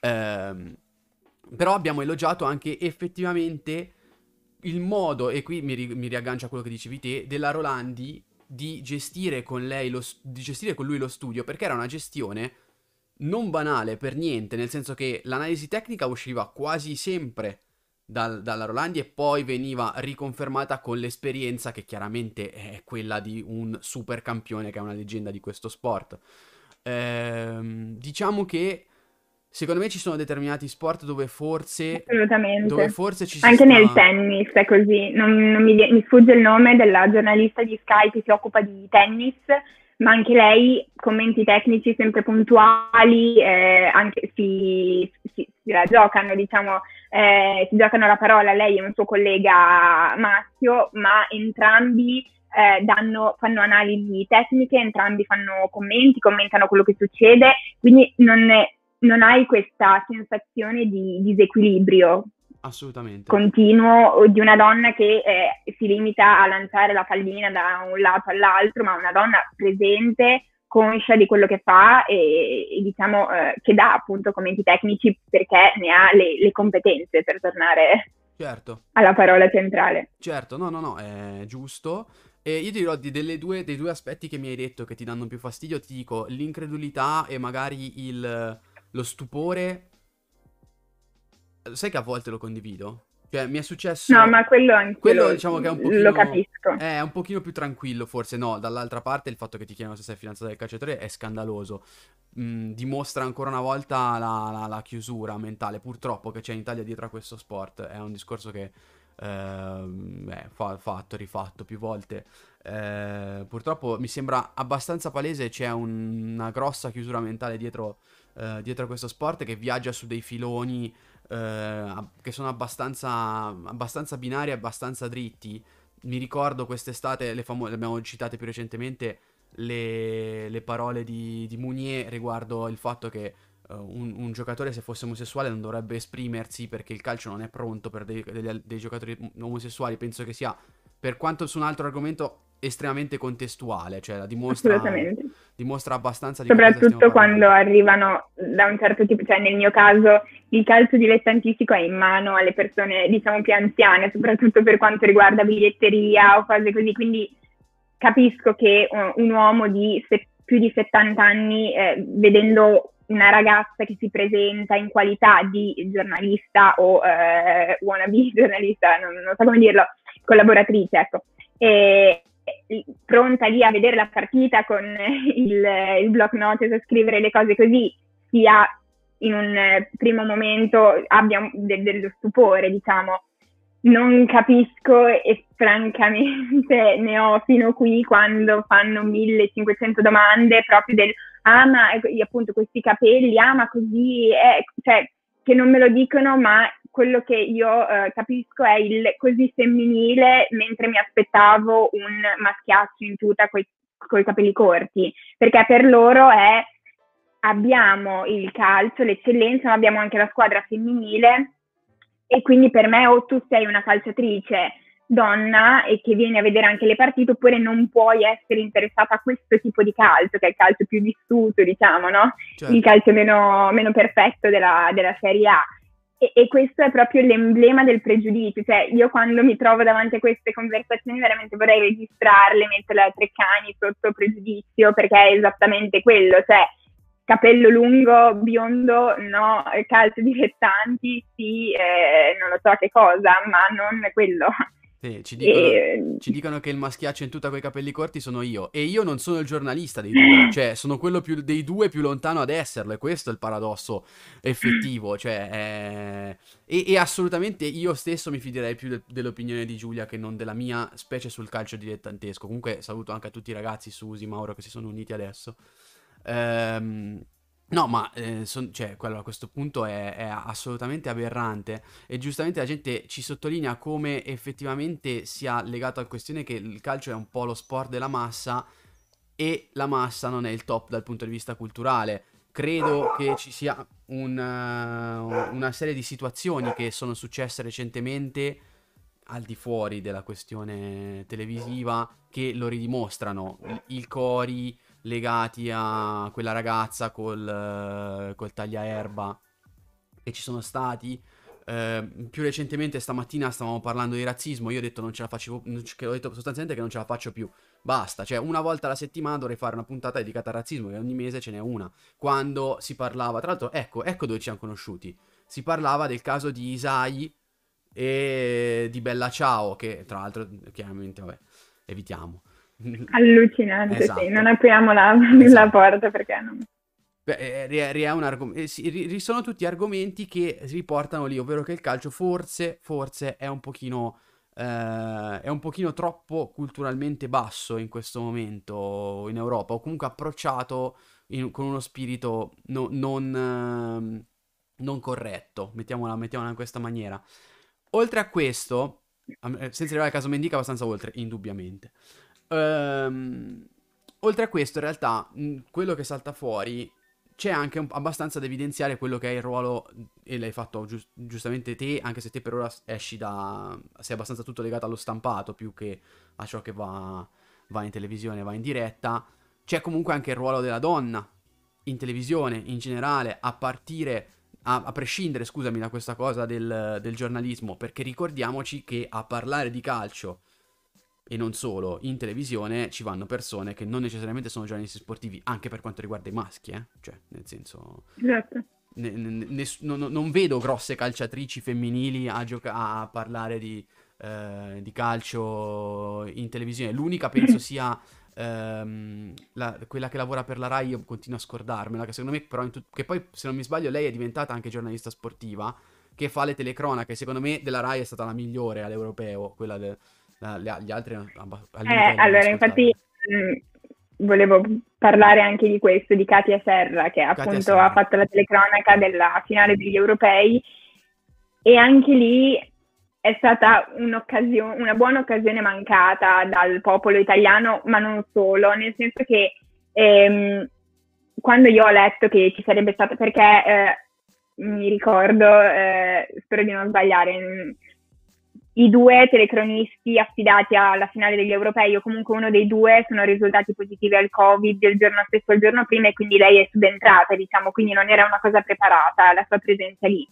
ehm, però abbiamo elogiato anche effettivamente il modo, e qui mi, ri- mi riaggancio a quello che dicevi te, della Rolandi di gestire con lei lo, di gestire con lui lo studio, perché era una gestione non banale per niente, nel senso che l'analisi tecnica usciva quasi sempre dal, dalla Rolandi e poi veniva riconfermata con l'esperienza, che chiaramente è quella di un super campione che è una leggenda di questo sport. Ehm, diciamo che secondo me ci sono determinati sport dove forse... Assolutamente. Dove forse ci si Anche sta... nel tennis è così. Non, non mi, mi sfugge il nome della giornalista di Sky che si occupa di tennis, ma anche lei, commenti tecnici sempre puntuali, eh, anche si, si, si la giocano, diciamo, eh, si giocano la parola lei e un suo collega maschio, ma entrambi... Eh, danno, fanno analisi tecniche, entrambi fanno commenti, commentano quello che succede, quindi non, non hai questa sensazione di disequilibrio assolutamente continuo di una donna che eh, si limita a lanciare la pallina da un lato all'altro, ma una donna presente, conscia di quello che fa e, e diciamo eh, che dà appunto commenti tecnici perché ne ha le, le competenze per tornare certo. alla parola centrale. Certo, no, no, no, è giusto. E io ti dirò di delle due, dei due aspetti che mi hai detto che ti danno più fastidio, ti dico l'incredulità e magari il, lo stupore. Sai che a volte lo condivido? Cioè mi è successo... No, ma quello anche quello, lo, diciamo che è un pochino, lo capisco. È un pochino più tranquillo forse, no, dall'altra parte il fatto che ti chiedano se sei fidanzata del calciatore è scandaloso. Mm, dimostra ancora una volta la, la, la chiusura mentale, purtroppo, che c'è in Italia dietro a questo sport. È un discorso che... Eh, beh, fa, fatto, rifatto più volte. Eh, purtroppo mi sembra abbastanza palese, c'è un, una grossa chiusura mentale dietro, eh, dietro a questo sport che viaggia su dei filoni eh, che sono abbastanza, abbastanza binari, abbastanza dritti. Mi ricordo quest'estate, le, famo- le abbiamo citate più recentemente, le, le parole di, di Mounier riguardo il fatto che Uh, un, un giocatore, se fosse omosessuale, non dovrebbe esprimersi perché il calcio non è pronto per dei, dei, dei giocatori omosessuali. Penso che sia, per quanto su un altro argomento, estremamente contestuale, cioè la dimostra, dimostra abbastanza di soprattutto quando arrivano da un certo tipo, cioè nel mio caso il calcio dilettantistico è in mano alle persone diciamo più anziane, soprattutto per quanto riguarda biglietteria o cose così, quindi capisco che uh, un uomo di se- più di settanta anni eh, vedendo una ragazza che si presenta in qualità di giornalista o eh, wannabe giornalista, non, non so come dirlo, collaboratrice, ecco, e, e, pronta lì a vedere la partita con il, il block notes, a scrivere le cose così, sia in un primo momento abbia de, dello stupore, diciamo. Non capisco e francamente ne ho fino qui quando fanno millecinquecento domande proprio del ah ma appunto questi capelli, ah ma così, eh, cioè che non me lo dicono, ma quello che io eh, capisco è il così femminile, mentre mi aspettavo un maschiaccio in tuta coi, coi capelli corti, perché per loro è abbiamo il calcio, l'eccellenza, ma abbiamo anche la squadra femminile. E quindi per me o tu sei una calciatrice donna e che viene a vedere anche le partite, oppure non puoi essere interessata a questo tipo di calcio, che è il calcio più vissuto, diciamo, no? Certo. Il calcio meno, meno perfetto della, della Serie A. E, e questo è proprio l'emblema del pregiudizio. Cioè, io quando mi trovo davanti a queste conversazioni veramente vorrei registrarle, metterle a Treccani sotto pregiudizio, perché è esattamente quello, cioè... Capello lungo, biondo, no, calcio dilettanti, sì, eh, non lo so che cosa, ma non quello. Sì, ci dicono, e... ci dicono che il maschiaccio in tuta coi capelli corti sono io, e io non sono il giornalista dei due, cioè sono quello più, dei due più lontano ad esserlo, e questo è il paradosso effettivo, cioè... È... E, e assolutamente io stesso mi fiderei più de- dell'opinione di Giulia che non della mia, specie sul calcio dilettantesco. Comunque saluto anche a tutti i ragazzi, Susi, Mauro, che si sono uniti adesso. Um, no ma eh, son, cioè, quello a questo punto è, è assolutamente aberrante, e giustamente la gente ci sottolinea come effettivamente sia legato alla questione che il calcio è un po' lo sport della massa, e la massa non è il top dal punto di vista culturale. Credo che ci sia una, una serie di situazioni che sono successe recentemente al di fuori della questione televisiva che lo ridimostrano, il, il Cori legati a quella ragazza col, col tagliaerba che ci sono stati, Eh, più recentemente stamattina stavamo parlando di razzismo, io ho detto non ce la facevo, che ho detto sostanzialmente che non ce la faccio più, basta, cioè una volta alla settimana dovrei fare una puntata dedicata al razzismo, che ogni mese ce n'è una. Quando si parlava, tra l'altro ecco, ecco dove ci siamo conosciuti, si parlava del caso di Isai e di Bella Ciao, che tra l'altro chiaramente vabbè, evitiamo. Allucinante, esatto. Sì, non apriamo la, esatto. la porta perché non... Beh, è, è un argom- eh, sì, ri- sono tutti argomenti che si riportano lì, ovvero che il calcio forse, forse è un pochino eh, è un pochino troppo culturalmente basso in questo momento in Europa, o comunque approcciato in, con uno spirito no, non, eh, non corretto, mettiamola, mettiamola in questa maniera. Oltre a questo, senza arrivare al caso Mendica, abbastanza oltre, indubbiamente. Ehm, oltre a questo, in realtà, mh, quello che salta fuori... c'è anche un, abbastanza da evidenziare quello che è il ruolo, e l'hai fatto giust- giustamente te, anche se te per ora esci da... sei abbastanza tutto legato allo stampato più che a ciò che va, va in televisione, va in diretta. C'è comunque anche il ruolo della donna in televisione in generale, a partire, a, a prescindere, scusami, da questa cosa del, del giornalismo, perché ricordiamoci che a parlare di calcio, e non solo, in televisione ci vanno persone che non necessariamente sono giornalisti sportivi, anche per quanto riguarda i maschi, eh? Cioè, nel senso... Esatto. Ne, ne, ness- non, non vedo grosse calciatrici femminili a, gioca- a parlare di, eh, di calcio in televisione. L'unica penso sia ehm, la, quella che lavora per la Rai, io continuo a scordarmela, che secondo me però... In tut- che poi, se non mi sbaglio, lei è diventata anche giornalista sportiva, che fa le telecronache, secondo me della Rai è stata la migliore all'europeo, quella del... gli altri eh, allora infatti mh, volevo parlare anche di questo, di Katia Serra, che Katia appunto Serra. Ha fatto la telecronaca della finale degli europei, e anche lì è stata un'occasione, una buona occasione mancata dal popolo italiano, ma non solo, nel senso che ehm, quando io ho letto che ci sarebbe stata, perché eh, mi ricordo, eh, spero di non sbagliare, i due telecronisti affidati alla finale degli europei, o comunque uno dei due, sono risultati positivi al Covid il giorno stesso, il giorno prima, e quindi lei è subentrata, diciamo, quindi non era una cosa preparata la sua presenza lì.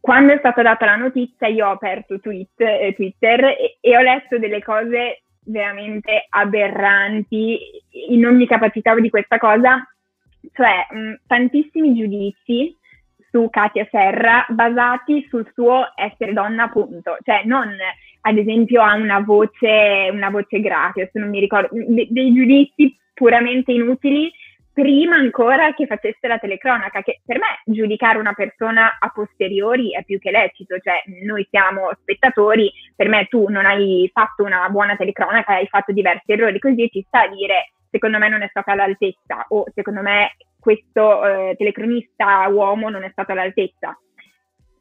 Quando è stata data la notizia, io ho aperto tweet, eh, Twitter e, e ho letto delle cose veramente aberranti, in ogni capacità di questa cosa, cioè mh, tantissimi giudizi su Katia Serra basati sul suo essere donna, appunto, cioè non ad esempio ha una voce una voce gratis, non mi ricordo, de- dei giudizi puramente inutili prima ancora che facesse la telecronaca, che per me giudicare una persona a posteriori è più che lecito, cioè noi siamo spettatori, per me tu non hai fatto una buona telecronaca, hai fatto diversi errori, così ci sta a dire secondo me non è stata all'altezza, o secondo me questo eh, telecronista uomo non è stato all'altezza.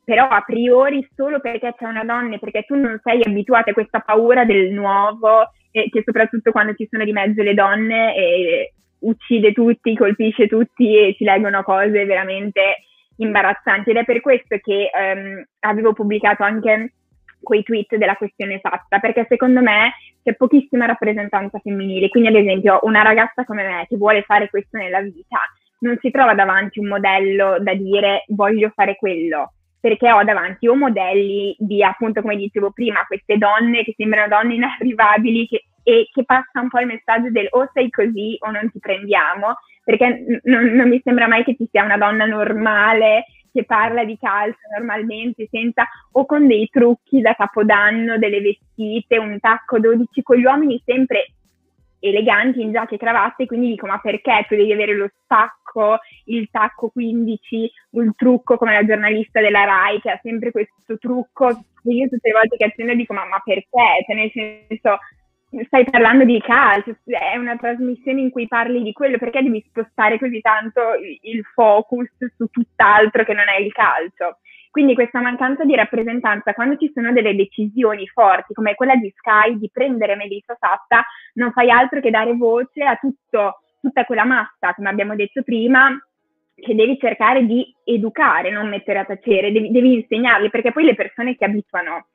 Però a priori solo perché c'è una donna, perché tu non sei abituata a questa paura del nuovo, eh, che soprattutto quando ci sono di mezzo le donne eh, uccide tutti, colpisce tutti e ci leggono cose veramente imbarazzanti. Ed è per questo che ehm, avevo pubblicato anche quei tweet della questione Satta, perché secondo me c'è pochissima rappresentanza femminile, quindi ad esempio una ragazza come me che vuole fare questo nella vita non si trova davanti un modello da dire voglio fare quello, perché ho davanti o modelli di, appunto, come dicevo prima, queste donne che sembrano donne inarrivabili, che, e che passa un po' il messaggio del o sei così o non ti prendiamo, perché non, non mi sembra mai che ci sia una donna normale che parla di calcio normalmente, senza, o con dei trucchi da capodanno, delle vestite, un tacco dodici, con gli uomini sempre eleganti in giacche e cravatte, quindi dico ma perché tu devi avere lo spacco, il tacco quindici, il trucco come la giornalista della Rai che ha sempre questo trucco, e io tutte le volte che accendo dico ma, ma perché, cioè nel senso stai parlando di calcio, è una trasmissione in cui parli di quello, perché devi spostare così tanto il focus su tutt'altro che non è il calcio? Quindi questa mancanza di rappresentanza, quando ci sono delle decisioni forti come quella di Sky di prendere Melissa Satta, non fai altro che dare voce a tutto, tutta quella massa, come abbiamo detto prima, che devi cercare di educare, non mettere a tacere, devi, devi insegnarli, perché poi le persone si abituano.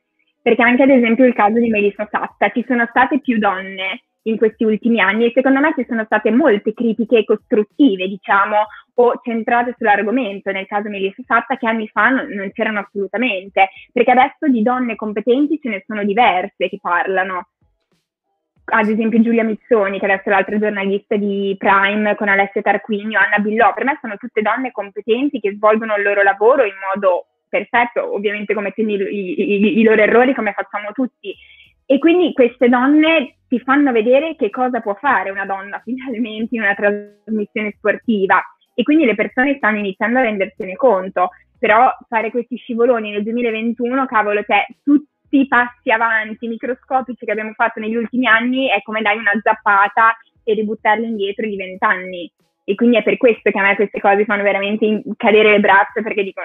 Perché anche ad esempio il caso di Melissa Satta, ci sono state più donne in questi ultimi anni, e secondo me ci sono state molte critiche costruttive, diciamo, o centrate sull'argomento, nel caso Melissa Satta, che anni fa non, non c'erano assolutamente, perché adesso di donne competenti ce ne sono diverse che parlano. Ad esempio Giulia Mizzoni, che adesso è l'altra giornalista di Prime, con Alessia Tarquinio, Anna Billò, per me sono tutte donne competenti che svolgono il loro lavoro in modo perfetto, ovviamente commettendo i, i, i loro errori come facciamo tutti. E quindi queste donne ti fanno vedere che cosa può fare una donna finalmente in una trasmissione sportiva, e quindi le persone stanno iniziando a rendersene conto. Però fare questi scivoloni nel duemilaventuno, cavolo, cioè tutti i passi avanti microscopici che abbiamo fatto negli ultimi anni è come dare una zappata e ributtarli indietro di vent'anni. E quindi è per questo che a me queste cose fanno veramente cadere le braccia, perché dico,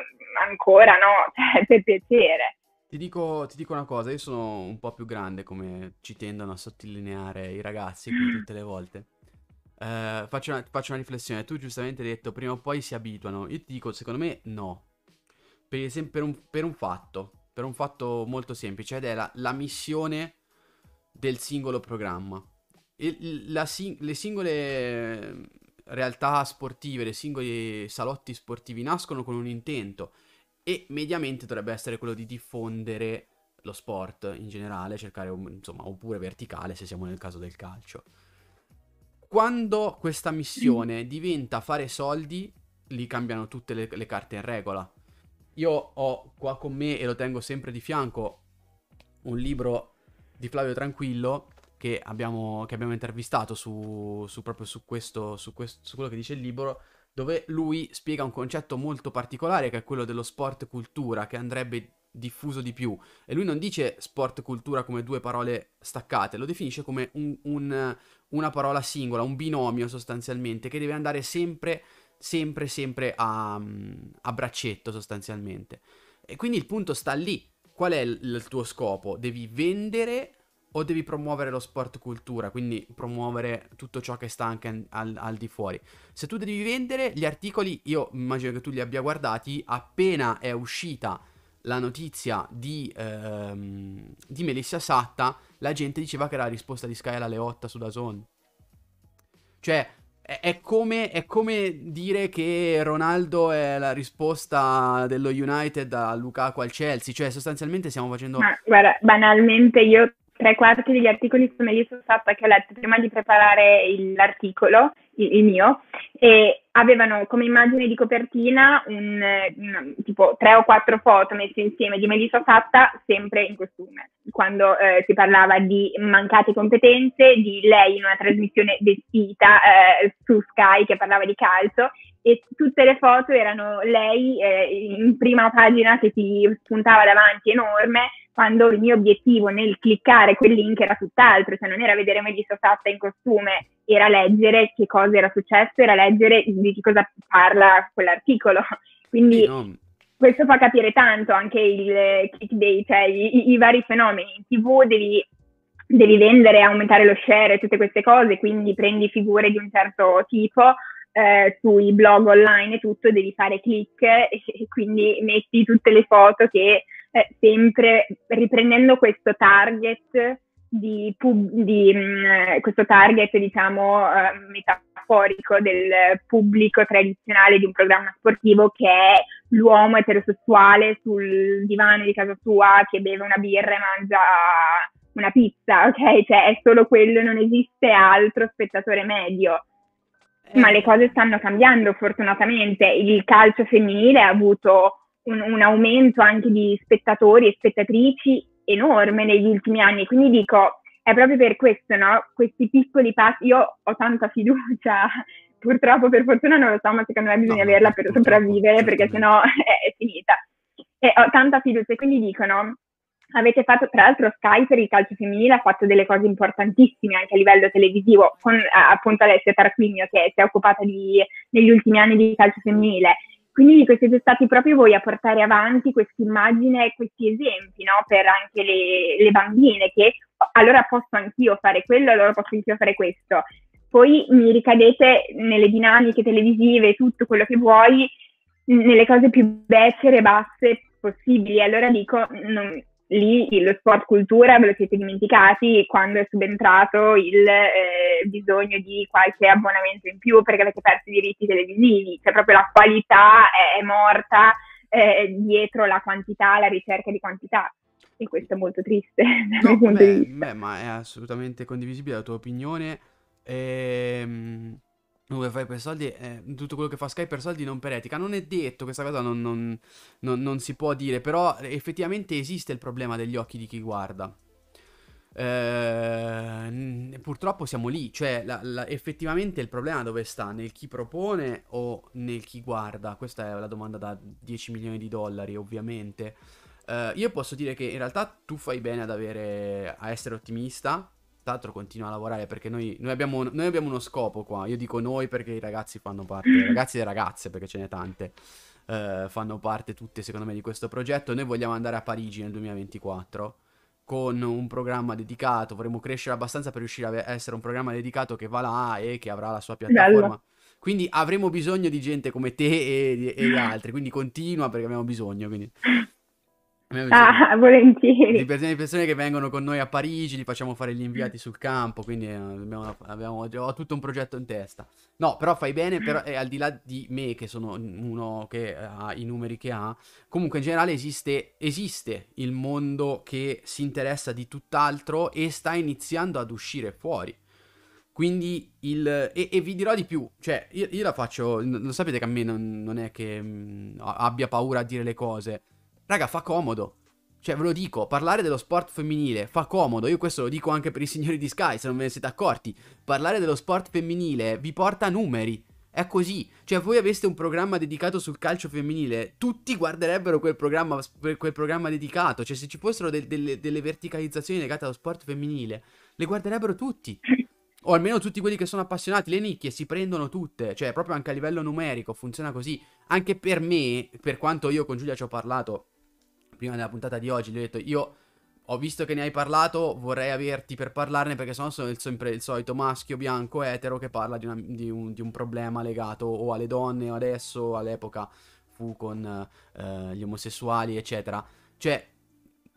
ancora no, cioè, per piacere. Ti dico, ti dico una cosa, io sono un po' più grande, come ci tendono a sottolineare i ragazzi tutte le volte. Uh, faccio, una, faccio una riflessione. Tu giustamente hai detto, prima o poi si abituano. Io ti dico, secondo me no. Per esempio, per un, per un fatto, per un fatto molto semplice, ed è la, la missione del singolo programma. Il, la, le singole realtà sportive, le singoli salotti sportivi nascono con un intento, e mediamente dovrebbe essere quello di diffondere lo sport in generale, cercare, insomma, oppure verticale se siamo nel caso del calcio. Quando questa missione diventa fare soldi, lì cambiano tutte le, le carte in regola. Io ho qua con me, e lo tengo sempre di fianco, un libro di Flavio Tranquillo che abbiamo, che abbiamo intervistato su, su proprio su questo, su questo, su quello che dice il libro, dove lui spiega un concetto molto particolare, che è quello dello sport cultura, che andrebbe diffuso di più. E lui non dice sport cultura come due parole staccate, lo definisce come un, un, una parola singola, un binomio sostanzialmente, che deve andare sempre, sempre, sempre a, a braccetto sostanzialmente. E quindi il punto sta lì. Qual è il, il tuo scopo? Devi vendere o devi promuovere lo sport cultura, quindi promuovere tutto ciò che sta anche al, al di fuori? Se tu devi vendere gli articoli, io immagino che tu li abbia guardati, appena è uscita la notizia di, ehm, di Melissa Satta, la gente diceva che era la risposta di Sky alla Leotta su D A Z N. Cioè, è, è, come, è come dire che Ronaldo è la risposta dello United a Lukaku al Chelsea, cioè sostanzialmente stiamo facendo... Ma, guarda, banalmente io... tre quarti degli articoli su Melissa Satta che ho letto prima di preparare il, l'articolo, il, il mio, e avevano come immagine di copertina un, un, tipo tre o quattro foto messe insieme di Melissa Satta sempre in costume, quando eh, si parlava di mancate competenze, di lei in una trasmissione vestita eh, su Sky che parlava di calcio, e tutte le foto erano lei eh, in prima pagina che si spuntava davanti enorme, quando il mio obiettivo nel cliccare quel link era tutt'altro, cioè non era vedere Melissa Satta in costume, era leggere che cosa era successo, era leggere di che cosa parla quell'articolo. Quindi sì, no. Questo fa capire tanto anche il clickbait, cioè i, i vari fenomeni. In tivù devi, devi vendere, aumentare lo share, tutte queste cose, quindi prendi figure di un certo tipo, eh, sui blog online e tutto, devi fare click, e, e quindi metti tutte le foto che... Eh, sempre riprendendo questo target di, pub- di mh, questo target, diciamo, eh, metaforico del pubblico tradizionale di un programma sportivo, che è l'uomo eterosessuale sul divano di casa sua che beve una birra e mangia una pizza, ok? Cioè è solo quello, non esiste altro spettatore medio. Eh. Ma le cose stanno cambiando, fortunatamente. Il calcio femminile ha avuto Un, un aumento anche di spettatori e spettatrici enorme negli ultimi anni, quindi dico, è proprio per questo, no? Questi piccoli passi, io ho tanta fiducia, purtroppo, per fortuna non lo so, ma secondo me bisogna no, averla per sopravvivere, perché sennò è, è finita, e ho tanta fiducia, quindi dicono, avete fatto, tra l'altro Sky per il calcio femminile ha fatto delle cose importantissime anche a livello televisivo, con appunto Alessia Tarquinio che si è occupata di, negli ultimi anni, di calcio femminile. Quindi dico, siete stati proprio voi a portare avanti questa immagine, questi esempi, no? Per anche le, le bambine, che allora posso anch'io fare quello, allora posso anch'io fare questo. Poi mi ricadete nelle dinamiche televisive, tutto quello che vuoi, nelle cose più becere e basse possibili. Allora dico, non, lì lo sport cultura ve lo siete dimenticati quando è subentrato il eh, bisogno di qualche abbonamento in più perché avete perso i diritti televisivi, cioè proprio la qualità è, è morta eh, dietro la quantità, la ricerca di quantità. E questo è molto triste dal no, mio punto beh, di vista. Beh, ma è assolutamente condivisibile la tua opinione. Ehm, dove fai per soldi, eh, tutto quello che fa Sky per soldi non per etica. Non è detto, questa cosa non, non, non, non si può dire, però effettivamente esiste il problema degli occhi di chi guarda. Ehm, purtroppo siamo lì, cioè la, la, effettivamente il problema dove sta? Nel chi propone o nel chi guarda? Questa è la domanda da dieci milioni di dollari, ovviamente. Uh, io posso dire che in realtà tu fai bene ad avere, a essere ottimista. Tra l'altro continua a lavorare perché noi, noi, abbiamo, noi abbiamo uno scopo qua. Io dico noi perché i ragazzi fanno parte, i ragazzi e le ragazze perché ce n'è tante, uh, fanno parte tutte secondo me di questo progetto. Noi vogliamo andare a Parigi nel duemilaventiquattro con un programma dedicato, vorremmo crescere abbastanza per riuscire a essere un programma dedicato che va là e che avrà la sua piattaforma. Bello. Quindi avremo bisogno di gente come te e, e gli altri, quindi continua perché abbiamo bisogno, quindi... Ah, volentieri. Di persone che vengono con noi a Parigi, li facciamo fare gli inviati sul campo, quindi abbiamo, abbiamo ho tutto un progetto in testa. No, però fai bene, però è al di là di me che sono uno che ha i numeri che ha. Comunque in generale esiste, esiste il mondo che si interessa di tutt'altro e sta iniziando ad uscire fuori. Quindi il... E, e vi dirò di più, cioè io, io la faccio... Lo sapete che a me non, non è che mh, abbia paura a dire le cose. Raga, fa comodo, cioè ve lo dico, parlare dello sport femminile fa comodo, io questo lo dico anche per i signori di Sky, se non ve ne siete accorti, parlare dello sport femminile vi porta numeri, è così, cioè voi aveste un programma dedicato sul calcio femminile, tutti guarderebbero quel programma, quel programma dedicato, cioè se ci fossero de- de- delle verticalizzazioni legate allo sport femminile, le guarderebbero tutti, o almeno tutti quelli che sono appassionati, le nicchie si prendono tutte, cioè proprio anche a livello numerico funziona così, anche per me, per quanto io con Giulia ci ho parlato, prima della puntata di oggi, gli ho detto io ho visto che ne hai parlato, vorrei averti per parlarne perché sennò sono il, sempre il solito maschio bianco etero che parla di, una, di, un, di un problema legato o alle donne o adesso, all'epoca fu con eh, gli omosessuali eccetera, cioè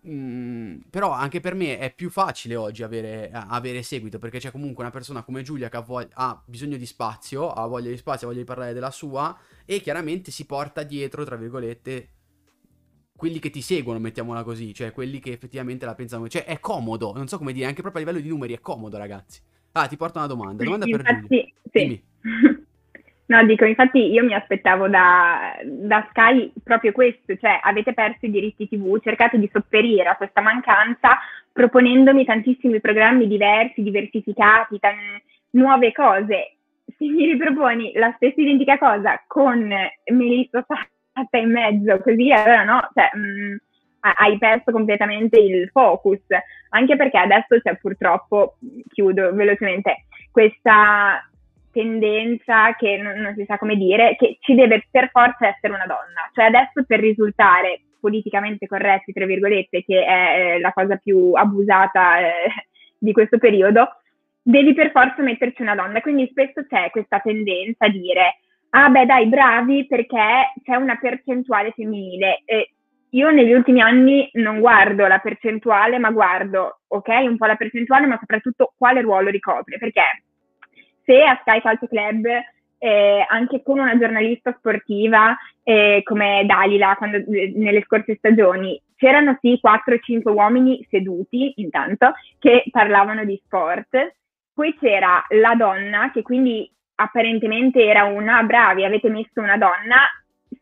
mh, però anche per me è più facile oggi avere, avere seguito perché c'è comunque una persona come Giulia che ha, vog- ha bisogno di spazio, ha voglia di spazio, ha voglia di parlare della sua e chiaramente si porta dietro tra virgolette quelli che ti seguono, mettiamola così, cioè quelli che effettivamente la pensano, cioè è comodo, non so come dire, anche proprio a livello di numeri è comodo ragazzi. Ah, ti porto una domanda, domanda sì, per infatti, Giulia. Sì. No, dico, infatti io mi aspettavo da, da Sky proprio questo, cioè avete perso i diritti tivù, cercate di sopperire a questa mancanza proponendomi tantissimi programmi diversi, diversificati, tan- nuove cose. Se mi riproponi la stessa identica cosa con Melissa Satta in mezzo così, allora no, cioè, mh, hai perso completamente il focus, anche perché adesso c'è purtroppo, chiudo velocemente, questa tendenza che non, non si sa come dire, che ci deve per forza essere una donna, cioè adesso per risultare politicamente corretti, tra virgolette, che è eh, la cosa più abusata eh, di questo periodo, devi per forza metterci una donna, quindi spesso c'è questa tendenza a dire ah beh dai bravi perché c'è una percentuale femminile, eh, io negli ultimi anni non guardo la percentuale ma guardo ok un po' la percentuale ma soprattutto quale ruolo ricopre, perché se a Sky Calcio Club eh, anche con una giornalista sportiva eh, come Dalila quando, eh, nelle scorse stagioni c'erano sì quattro o cinque uomini seduti intanto che parlavano di sport, poi c'era la donna che quindi apparentemente era una bravi, avete messo una donna,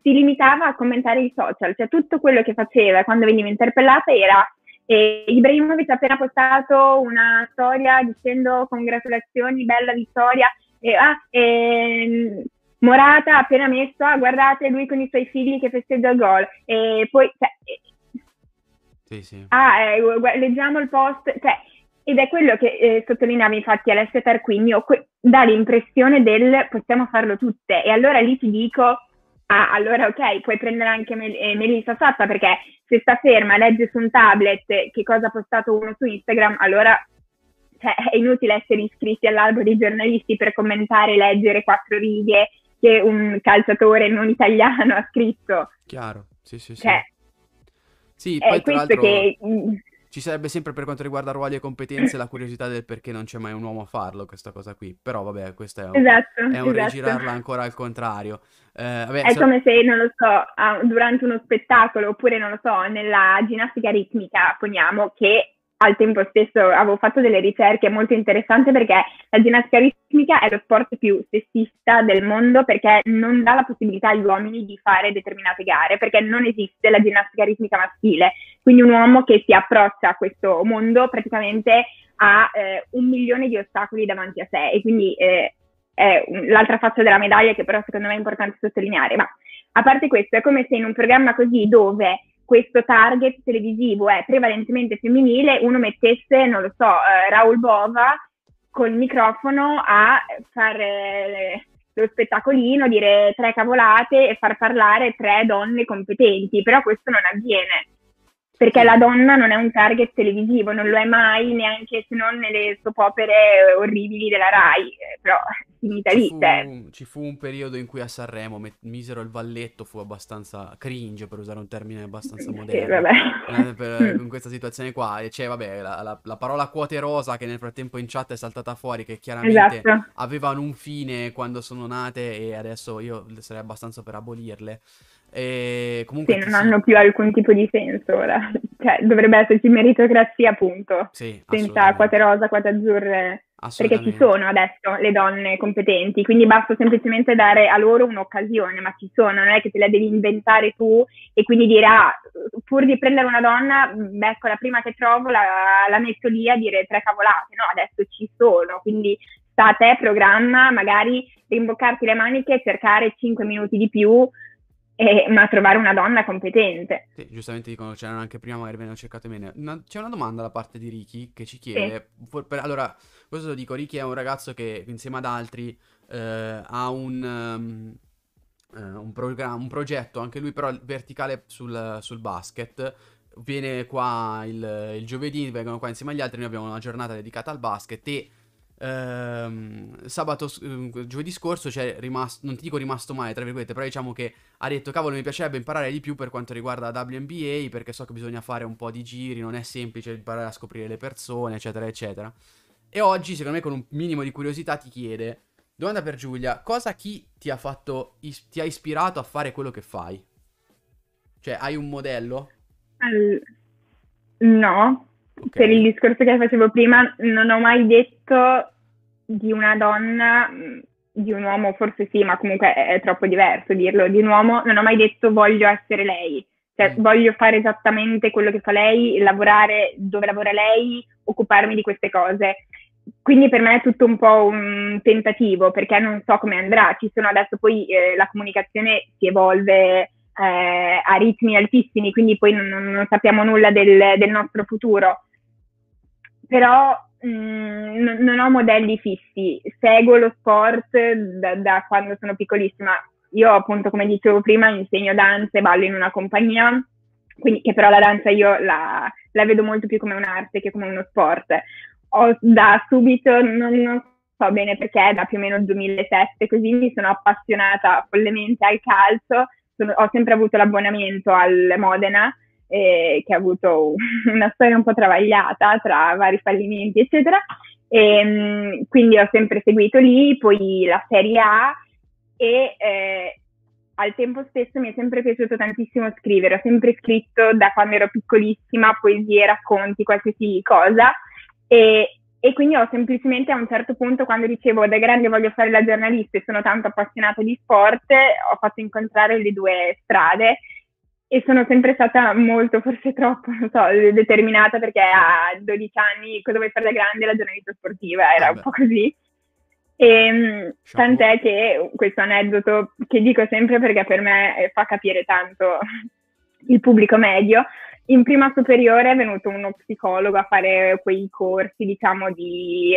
si limitava a commentare i social, cioè tutto quello che faceva quando veniva interpellata era eh, Ibrahimovic ha appena postato una storia dicendo congratulazioni, bella vittoria, e, ah, e, Morata ha appena messo, ah, guardate lui con i suoi figli che festeggia il gol, e poi cioè, sì, sì. Ah, eh, leggiamo il post, cioè ed è quello che eh, sottolineava infatti Alessia Tarquinio, que- dà l'impressione del possiamo farlo tutte. E allora lì ti dico, ah, allora ok, puoi prendere anche Mel- eh, Melissa Satta, perché se sta ferma, legge su un tablet che cosa ha postato uno su Instagram, allora cioè, è inutile essere iscritti all'albo dei giornalisti per commentare e leggere quattro righe che un calciatore non italiano ha scritto. Chiaro, sì sì sì. Cioè, Sì, poi eh, tra l'altro che... ci sarebbe sempre, per quanto riguarda ruoli e competenze, la curiosità del perché non c'è mai un uomo a farlo, questa cosa qui. Però vabbè, questo è un, esatto, è un esatto. rigirarla ancora al contrario. Eh, vabbè, è se... come se, non lo so, durante uno spettacolo, oppure non lo so, nella ginnastica ritmica, poniamo che... Al tempo stesso avevo fatto delle ricerche molto interessanti, perché la ginnastica ritmica è lo sport più sessista del mondo, perché non dà la possibilità agli uomini di fare determinate gare, perché non esiste la ginnastica ritmica maschile. Quindi un uomo che si approccia a questo mondo praticamente ha eh, un milione di ostacoli davanti a sé, e quindi eh, è l'altra faccia della medaglia, che però secondo me è importante sottolineare. Ma a parte questo, è come se in un programma così, dove questo target televisivo è prevalentemente femminile, uno mettesse, non lo so, eh, Raul Bova col microfono a fare lo spettacolino, dire tre cavolate e far parlare tre donne competenti. Però questo non avviene, perché la donna non è un target televisivo, non lo è mai, neanche se non nelle soppopere orribili della Rai, però finita lì. Ci, ci fu un periodo in cui a Sanremo met- misero il valletto, fu abbastanza cringe, per usare un termine abbastanza moderno, sì, per, in questa situazione qua, e c'è vabbè, la, la, la parola quote rosa, che nel frattempo in chat è saltata fuori, che chiaramente esatto. avevano un fine quando sono nate, e adesso io sarei abbastanza per abolirle. E comunque sì, non hanno si... più alcun tipo di senso ora. Cioè, dovrebbe esserci meritocrazia, appunto, sì, senza quote rosa, quote azzurre, perché ci sono adesso le donne competenti, quindi basta semplicemente dare a loro un'occasione, ma ci sono, non è che te la devi inventare tu e quindi dire, ah, pur di prendere una donna, beh, ecco, la prima che trovo la, la metto lì a dire tre cavolate. No, adesso ci sono, quindi sta a te, programma, magari rimboccarti le maniche e cercare cinque minuti di più, Eh, ma trovare una donna competente. Sì, giustamente dicono, c'erano anche prima, magari ve ne ho cercato meno. Una, c'è una domanda da parte di Ricky che ci chiede, sì. for, per, allora, questo lo dico, Ricky è un ragazzo che insieme ad altri eh, ha un, um, eh, un, program, un progetto, anche lui però verticale sul, sul basket. Viene qua il, il giovedì, vengono qua insieme agli altri, noi abbiamo una giornata dedicata al basket e... Uh, sabato uh, giovedì scorso c'è cioè, rimasto, non ti dico rimasto male tra virgolette, però diciamo che ha detto, cavolo, mi piacerebbe imparare di più per quanto riguarda la W N B A, perché so che bisogna fare un po' di giri, non è semplice imparare a scoprire le persone, eccetera eccetera. E oggi, secondo me, con un minimo di curiosità ti chiede, domanda per Giulia, cosa chi ti ha fatto is- ti ha ispirato a fare quello che fai? Cioè, hai un modello? Uh, no. Okay. Per il discorso che facevo prima, non ho mai detto di una donna, di un uomo forse sì, ma comunque è troppo diverso dirlo, di un uomo non ho mai detto voglio essere lei, cioè mm. voglio fare esattamente quello che fa lei, lavorare dove lavora lei, occuparmi di queste cose. Quindi per me è tutto un po' un tentativo, perché non so come andrà, ci sono adesso poi eh, la comunicazione si evolve eh, a ritmi altissimi, quindi poi non, non sappiamo nulla del, del nostro futuro. Però mh, non ho modelli fissi, seguo lo sport da, da quando sono piccolissima. Io, appunto, come dicevo prima, insegno danza e ballo in una compagnia, quindi, che però la danza io la, la vedo molto più come un'arte che come uno sport. Ho da subito, non, non so bene perché, da più o meno duemilasette così, mi sono appassionata follemente al calcio, sono, ho sempre avuto l'abbonamento al Modena, Eh, che ha avuto una storia un po' travagliata tra vari fallimenti eccetera, e quindi ho sempre seguito lì, poi la Serie A, e eh, al tempo stesso mi è sempre piaciuto tantissimo scrivere, ho sempre scritto da quando ero piccolissima poesie, racconti, qualsiasi cosa, e, e quindi ho semplicemente, a un certo punto, quando dicevo da grande voglio fare la giornalista e sono tanto appassionata di sport, ho fatto incontrare le due strade. E sono sempre stata molto, forse troppo, non so, determinata, perché a dodici anni cosa vuoi fare da grande? La giornalista sportiva, era ah, un po' così. E, tant'è che questo aneddoto, che dico sempre perché per me fa capire tanto il pubblico medio, in prima superiore è venuto uno psicologo a fare quei corsi, diciamo, di...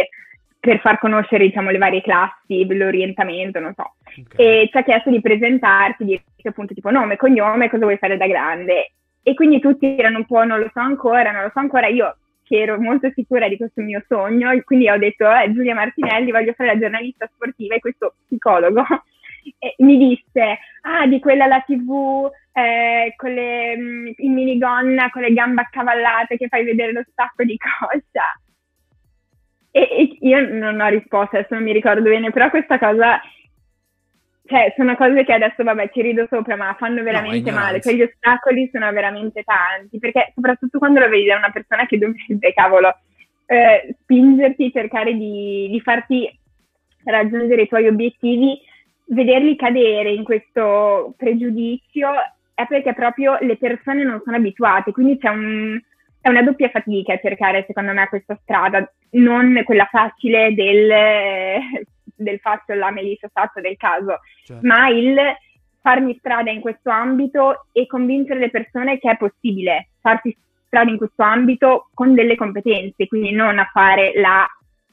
per far conoscere, diciamo, le varie classi, l'orientamento, non so. Okay. E ci ha chiesto di presentarsi, di dire, appunto, tipo nome, cognome, cosa vuoi fare da grande. E quindi tutti erano un po', non lo so ancora, non lo so ancora. Io, che ero molto sicura di questo mio sogno, quindi ho detto, eh, Giulia Martinelli, voglio fare la giornalista sportiva, e questo psicologo e mi disse, ah, di quella la tivù eh, con le, in minigonna, con le gambe accavallate che fai vedere lo stacco di coscia. E, e io non ho risposto, adesso non mi ricordo bene, però questa cosa, cioè, sono cose che adesso, vabbè, ci rido sopra, ma fanno veramente no, male, cioè gli ostacoli sono veramente tanti, perché soprattutto quando lo vedi da una persona che dovrebbe, cavolo, eh, spingerti, cercare di, di farti raggiungere i tuoi obiettivi, vederli cadere in questo pregiudizio è perché proprio le persone non sono abituate, quindi c'è un, è una doppia fatica cercare, secondo me, questa strada, non quella facile del... Eh, del fatto la Melissa Satta del caso, certo, ma il farmi strada in questo ambito e convincere le persone che è possibile farsi strada in questo ambito con delle competenze, quindi non a fare la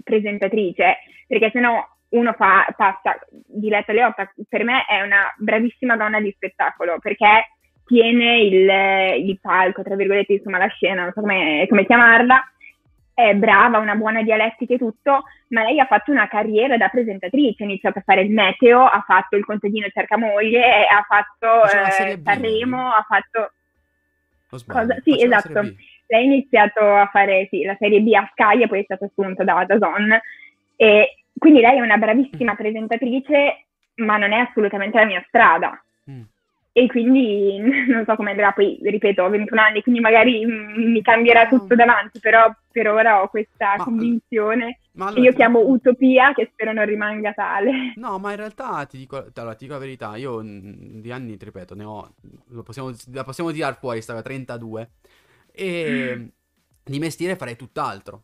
presentatrice, perché sennò uno fa, passa, Diletta Leotta per me è una bravissima donna di spettacolo, perché tiene il, il palco, tra virgolette, insomma la scena, non so come, come chiamarla, è brava, una buona dialettica e tutto, ma lei ha fatto una carriera da presentatrice, ha iniziato a fare il Meteo, ha fatto il contadino cerca moglie, ha fatto eh, Sanremo, ha fatto... Cosa? Sì, esatto. Lei ha iniziato a fare sì, la serie B a Sky e poi è stata assunta da D A Z N. E quindi lei è una bravissima mm. presentatrice, ma non è assolutamente la mia strada. Mm. E quindi non so come andrà, poi ripeto, ho ventuno anni, quindi magari mi cambierà tutto davanti, però per ora ho questa ma, convinzione ma allora, che io chiamo utopia, che spero non rimanga tale. No, ma in realtà ti dico, allora, ti dico la verità, io di anni, ti ripeto, ne ho, lo possiamo, la possiamo tirare fuori, stava trentadue, e mm. di mestiere farei tutt'altro.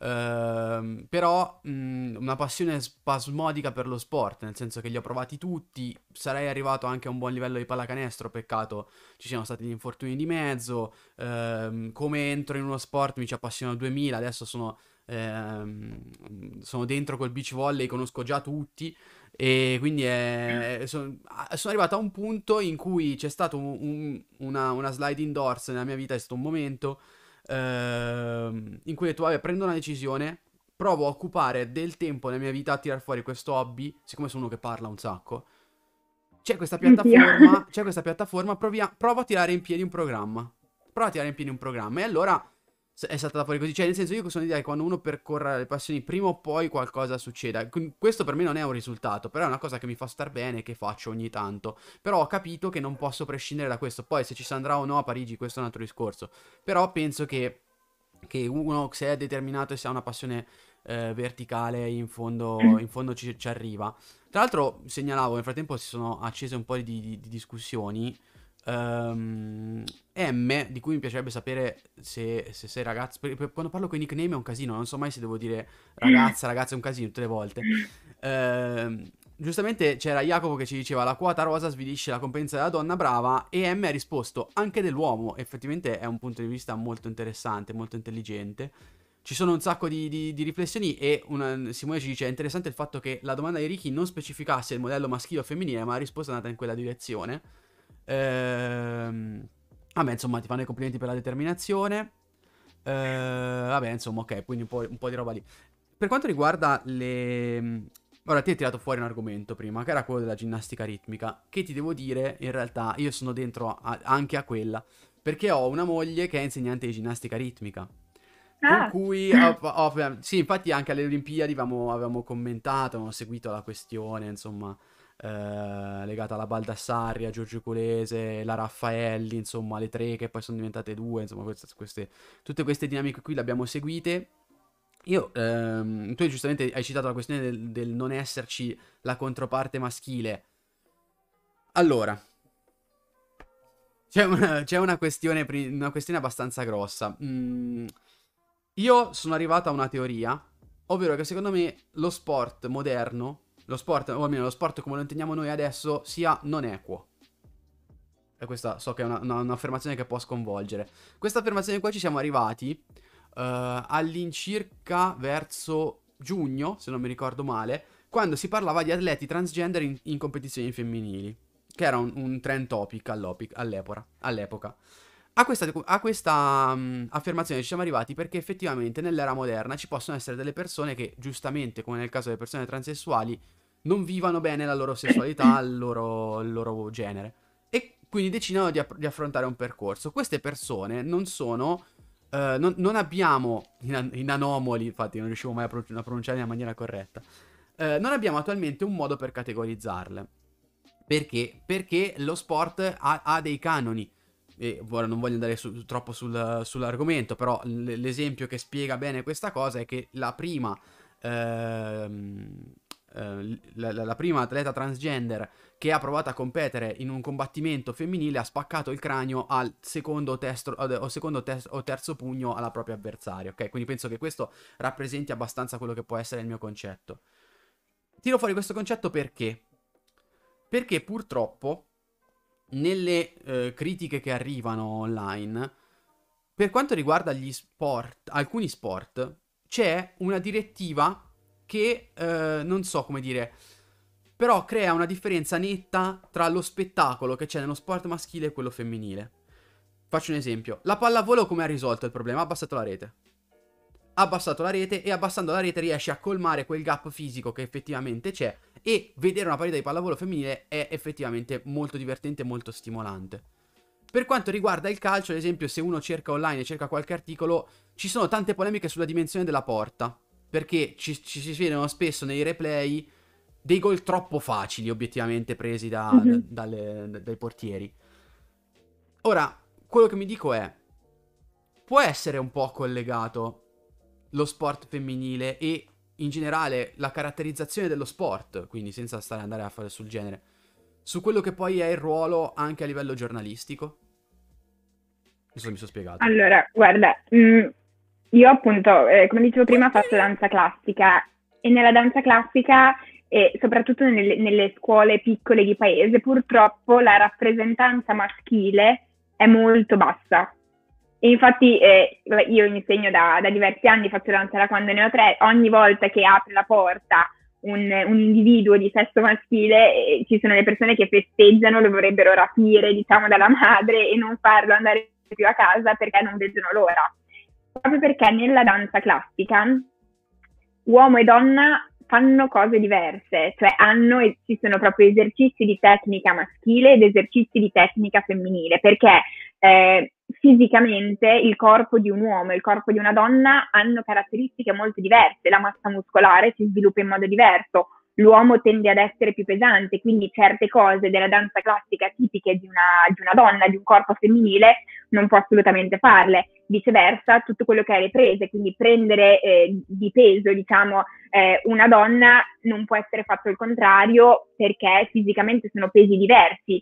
Uh, però mh, una passione spasmodica per lo sport, nel senso che li ho provati tutti, sarei arrivato anche a un buon livello di pallacanestro, peccato ci siano stati gli infortuni di mezzo. Uh, come entro in uno sport mi ci appassiono duemila, adesso sono, ehm, sono dentro col beach volley, conosco già tutti, e quindi è, sono, sono arrivato a un punto in cui c'è stato un, un, una, una sliding doors nella mia vita, è stato un momento in cui ho detto, vabbè, prendo una decisione, provo a occupare del tempo nella mia vita a tirar fuori questo hobby, siccome sono uno che parla un sacco, c'è questa piattaforma, c'è questa piattaforma, provi a, provo a tirare in piedi un programma, provo a tirare in piedi un programma, e allora è saltata fuori così, cioè nel senso, io sono l'idea che quando uno percorre le passioni, prima o poi qualcosa succeda. Questo per me non è un risultato, però è una cosa che mi fa star bene, che faccio ogni tanto, però ho capito che non posso prescindere da questo, poi se ci si andrà o no a Parigi, questo è un altro discorso, però penso che, che uno, se è determinato e se ha una passione eh, verticale, in fondo, in fondo ci, ci arriva. Tra l'altro segnalavo, nel frattempo si sono accese un po' di, di, di discussioni. Um, M, di cui mi piacerebbe sapere se, se sei ragazza, perché quando parlo con i nickname è un casino, non so mai se devo dire ragazza, ragazza è un casino tutte le volte. Uh, giustamente c'era Jacopo che ci diceva la quota rosa svilisce la competenza della donna brava, e M ha risposto anche dell'uomo. Effettivamente è un punto di vista molto interessante, molto intelligente, ci sono un sacco di, di, di riflessioni, e una, Simone ci dice è interessante il fatto che la domanda di Ricky non specificasse il modello maschile o femminile, ma la risposta è andata in quella direzione. Ehm, vabbè, insomma, ti fanno i complimenti per la determinazione. Ehm, vabbè, insomma, ok, quindi un po', un po' di roba lì. Per quanto riguarda le... Ora, ti hai tirato fuori un argomento prima, che era quello della ginnastica ritmica, che ti devo dire, in realtà, io sono dentro a, anche a quella, perché ho una moglie che è insegnante di ginnastica ritmica. Ah. Con cui ho, ho, sì, infatti anche alle Olimpiadi avevamo, avevamo commentato, avevamo seguito la questione, insomma... Eh, legata alla Baldassarri, a Giorgio Culese, la Raffaelli, insomma le tre che poi sono diventate due, insomma queste, queste, tutte queste dinamiche qui le abbiamo seguite. Io ehm, tu giustamente hai citato la questione del, del non esserci la controparte maschile. Allora c'è una, c'è una questione, una questione abbastanza grossa. mm, io sono arrivato a una teoria, ovvero che secondo me lo sport moderno, lo sport, o almeno lo sport come lo intendiamo noi adesso, sia non equo. E questa so che è una, una, un'affermazione che può sconvolgere. Questa affermazione qua ci siamo arrivati uh, all'incirca verso giugno, se non mi ricordo male, quando si parlava di atleti transgender in, in competizioni femminili, che era un, un trend topic all'epoca. all'epoca. A questa, a questa um, affermazione ci siamo arrivati perché effettivamente nell'era moderna ci possono essere delle persone che, giustamente, come nel caso delle persone transessuali, non vivano bene la loro sessualità, il loro, il loro genere. E quindi decidono di, aff- di affrontare un percorso. Queste persone non sono... Uh, non, non abbiamo in, an- in anomali, infatti non riuscivo mai a, pro- a pronunciare in maniera corretta, uh, non abbiamo attualmente un modo per categorizzarle. Perché? Perché lo sport ha, ha dei canoni. E ora non voglio andare su- troppo sul, sull'argomento, però l- l'esempio che spiega bene questa cosa è che la prima uh, uh, la, la prima atleta transgender che ha provato a competere in un combattimento femminile ha spaccato il cranio al secondo, testro, o secondo tes, o terzo pugno alla propria avversaria, ok? Quindi penso che questo rappresenti abbastanza quello che può essere il mio concetto. Tiro fuori questo concetto perché? Perché purtroppo nelle eh, critiche che arrivano online, per quanto riguarda gli sport, alcuni sport, c'è una direttiva che, eh, non so come dire... però crea una differenza netta tra lo spettacolo che c'è nello sport maschile e quello femminile. Faccio un esempio. La pallavolo come ha risolto il problema? Ha abbassato la rete. Ha abbassato la rete e abbassando la rete riesce a colmare quel gap fisico che effettivamente c'è, e vedere una partita di pallavolo femminile è effettivamente molto divertente e molto stimolante. Per quanto riguarda il calcio, ad esempio, se uno cerca online e cerca qualche articolo, ci sono tante polemiche sulla dimensione della porta, perché ci, ci si vedono spesso nei replay dei gol troppo facili, obiettivamente presi da, mm-hmm. da, dalle, dai portieri. Ora, quello che mi dico è, può essere un po' collegato lo sport femminile e in generale la caratterizzazione dello sport, quindi senza stare andare a fare sul genere, su quello che poi è il ruolo anche a livello giornalistico? Non so, mi sono spiegato. Allora, guarda, mh, io appunto, eh, come dicevo prima, faccio danza classica, e nella danza classica... e soprattutto nelle, nelle scuole piccole di paese, purtroppo la rappresentanza maschile è molto bassa. E infatti eh, io insegno da, da diversi anni, faccio danza da quando ne ho tre, ogni volta che apre la porta un, un individuo di sesso maschile eh, ci sono le persone che festeggiano, lo vorrebbero rapire, diciamo, dalla madre e non farlo andare più a casa perché non vedono l'ora. Proprio perché nella danza classica uomo e donna fanno cose diverse, cioè hanno e ci sono proprio esercizi di tecnica maschile ed esercizi di tecnica femminile, perché eh, fisicamente il corpo di un uomo e il corpo di una donna hanno caratteristiche molto diverse, la massa muscolare si sviluppa in modo diverso, l'uomo tende ad essere più pesante, quindi certe cose della danza classica tipiche di una, di una donna, di un corpo femminile, non può assolutamente farle. Viceversa, tutto quello che è le prese, quindi prendere eh, di peso, diciamo, eh, una donna non può essere fatto il contrario perché fisicamente sono pesi diversi.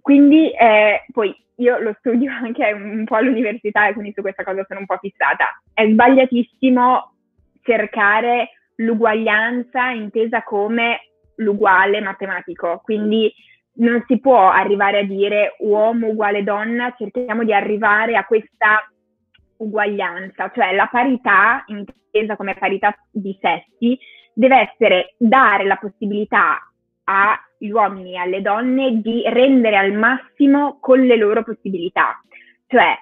Quindi eh, poi io lo studio anche un po' all'università e quindi su questa cosa sono un po' fissata. È sbagliatissimo cercare l'uguaglianza intesa come l'uguale matematico, quindi non si può arrivare a dire uomo uguale donna, cerchiamo di arrivare a questa uguaglianza, cioè la parità, intesa come parità di sessi, deve essere dare la possibilità agli uomini e alle donne di rendere al massimo con le loro possibilità, cioè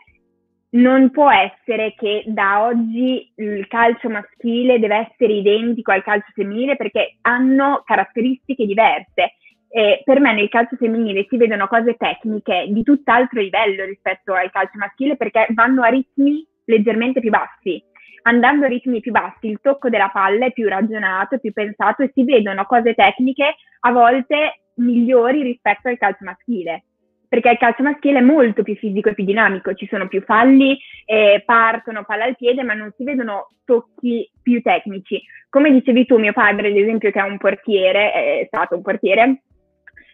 non può essere che da oggi il calcio maschile deve essere identico al calcio femminile perché hanno caratteristiche diverse. Eh, per me nel calcio femminile si vedono cose tecniche di tutt'altro livello rispetto al calcio maschile perché vanno a ritmi leggermente più bassi. Andando a ritmi più bassi il tocco della palla è più ragionato, più pensato e si vedono cose tecniche a volte migliori rispetto al calcio maschile, perché il calcio maschile è molto più fisico e più dinamico, ci sono più falli, eh, partono palla al piede, ma non si vedono tocchi più tecnici. Come dicevi tu, mio padre ad esempio, che è un portiere, è stato un portiere,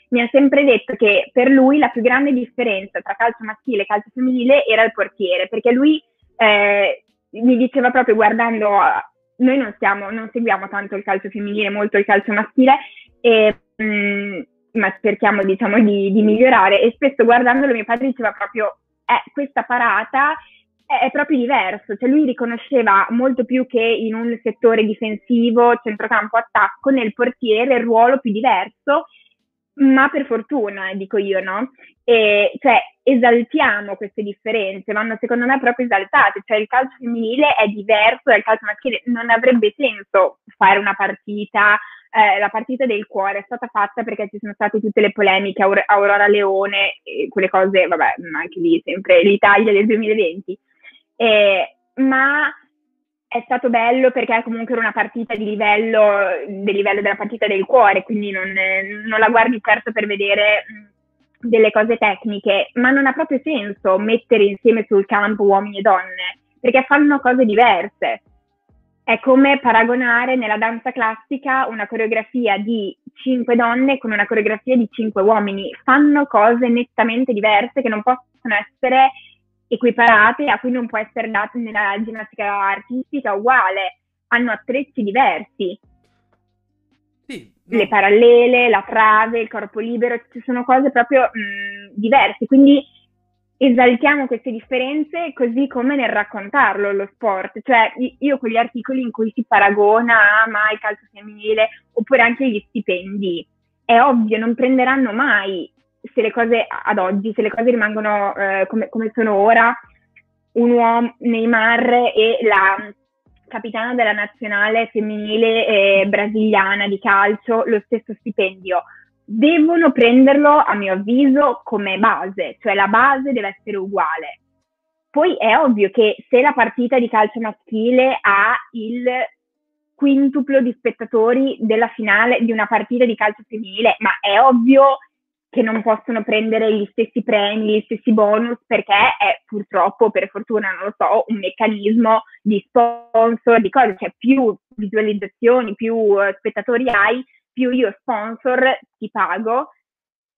mi ha sempre detto che per lui la più grande differenza tra calcio maschile e calcio femminile era il portiere, perché lui eh, mi diceva proprio guardando, noi non, siamo, non seguiamo tanto il calcio femminile, molto il calcio maschile, e, mh, ma cerchiamo diciamo di, di migliorare, e spesso guardandolo mio padre diceva proprio eh, questa parata è, è proprio diverso, cioè lui riconosceva molto più che in un settore difensivo, centrocampo, attacco, nel portiere il ruolo più diverso. Ma per fortuna, dico io, no? E, cioè, esaltiamo queste differenze, vanno secondo me proprio esaltate, cioè il calcio femminile è diverso dal calcio maschile, non avrebbe senso fare una partita eh, la partita del cuore è stata fatta perché ci sono state tutte le polemiche, Aur- Aurora Leone, eh, quelle cose, vabbè, anche lì sempre l'Italia del duemilaventi, eh, ma è stato bello perché comunque era una partita di livello, del livello della partita del cuore, quindi non, non la guardi certo per vedere delle cose tecniche, ma non ha proprio senso mettere insieme sul campo uomini e donne, perché fanno cose diverse. È come paragonare nella danza classica una coreografia di cinque donne con una coreografia di cinque uomini. Fanno cose nettamente diverse che non possono essere equiparate, a cui non può essere dato nella ginnastica artistica uguale. Hanno attrezzi diversi. Sì, no. Le parallele, la trave, il corpo libero, ci sono cose proprio mh, diverse, quindi esaltiamo queste differenze così come nel raccontarlo lo sport, cioè io con gli articoli in cui si paragona ah, ma il calcio femminile oppure anche gli stipendi, è ovvio, non prenderanno mai, se le cose ad oggi, se le cose rimangono eh, come, come sono ora, un uomo Neymar e la capitana della nazionale femminile eh, brasiliana di calcio, lo stesso stipendio. Devono prenderlo, a mio avviso, come base, cioè la base deve essere uguale. Poi è ovvio che se la partita di calcio maschile ha il quintuplo di spettatori della finale di una partita di calcio femminile, ma è ovvio che non possono prendere gli stessi premi, gli stessi bonus, perché è purtroppo, per fortuna, non lo so, un meccanismo di sponsor, di cose, cioè più visualizzazioni, più spettatori hai, più io sponsor ti pago,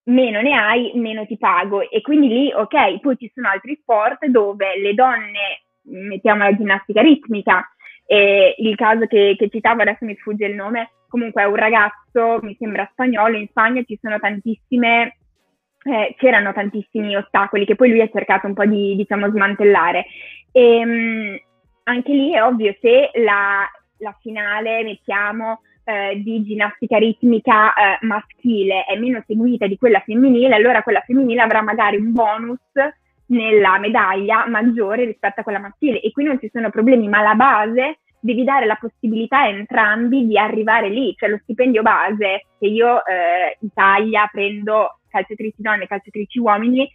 meno ne hai, meno ti pago. E quindi lì, ok, poi ci sono altri sport dove le donne, mettiamo la ginnastica ritmica, e il caso che, che citavo, adesso mi sfugge il nome, comunque è un ragazzo, mi sembra spagnolo, in Spagna ci sono tantissime, eh, c'erano tantissimi ostacoli che poi lui ha cercato un po' di, diciamo, smantellare. E, mh, anche lì è ovvio, se la, la finale, mettiamo, eh, di ginnastica ritmica eh, maschile è meno seguita di quella femminile, allora quella femminile avrà magari un bonus nella medaglia maggiore rispetto a quella maschile, e qui non ci sono problemi, ma la base devi dare la possibilità a entrambi di arrivare lì, cioè lo stipendio base, se io eh, Italia prendo calciatrici donne e calciatrici uomini,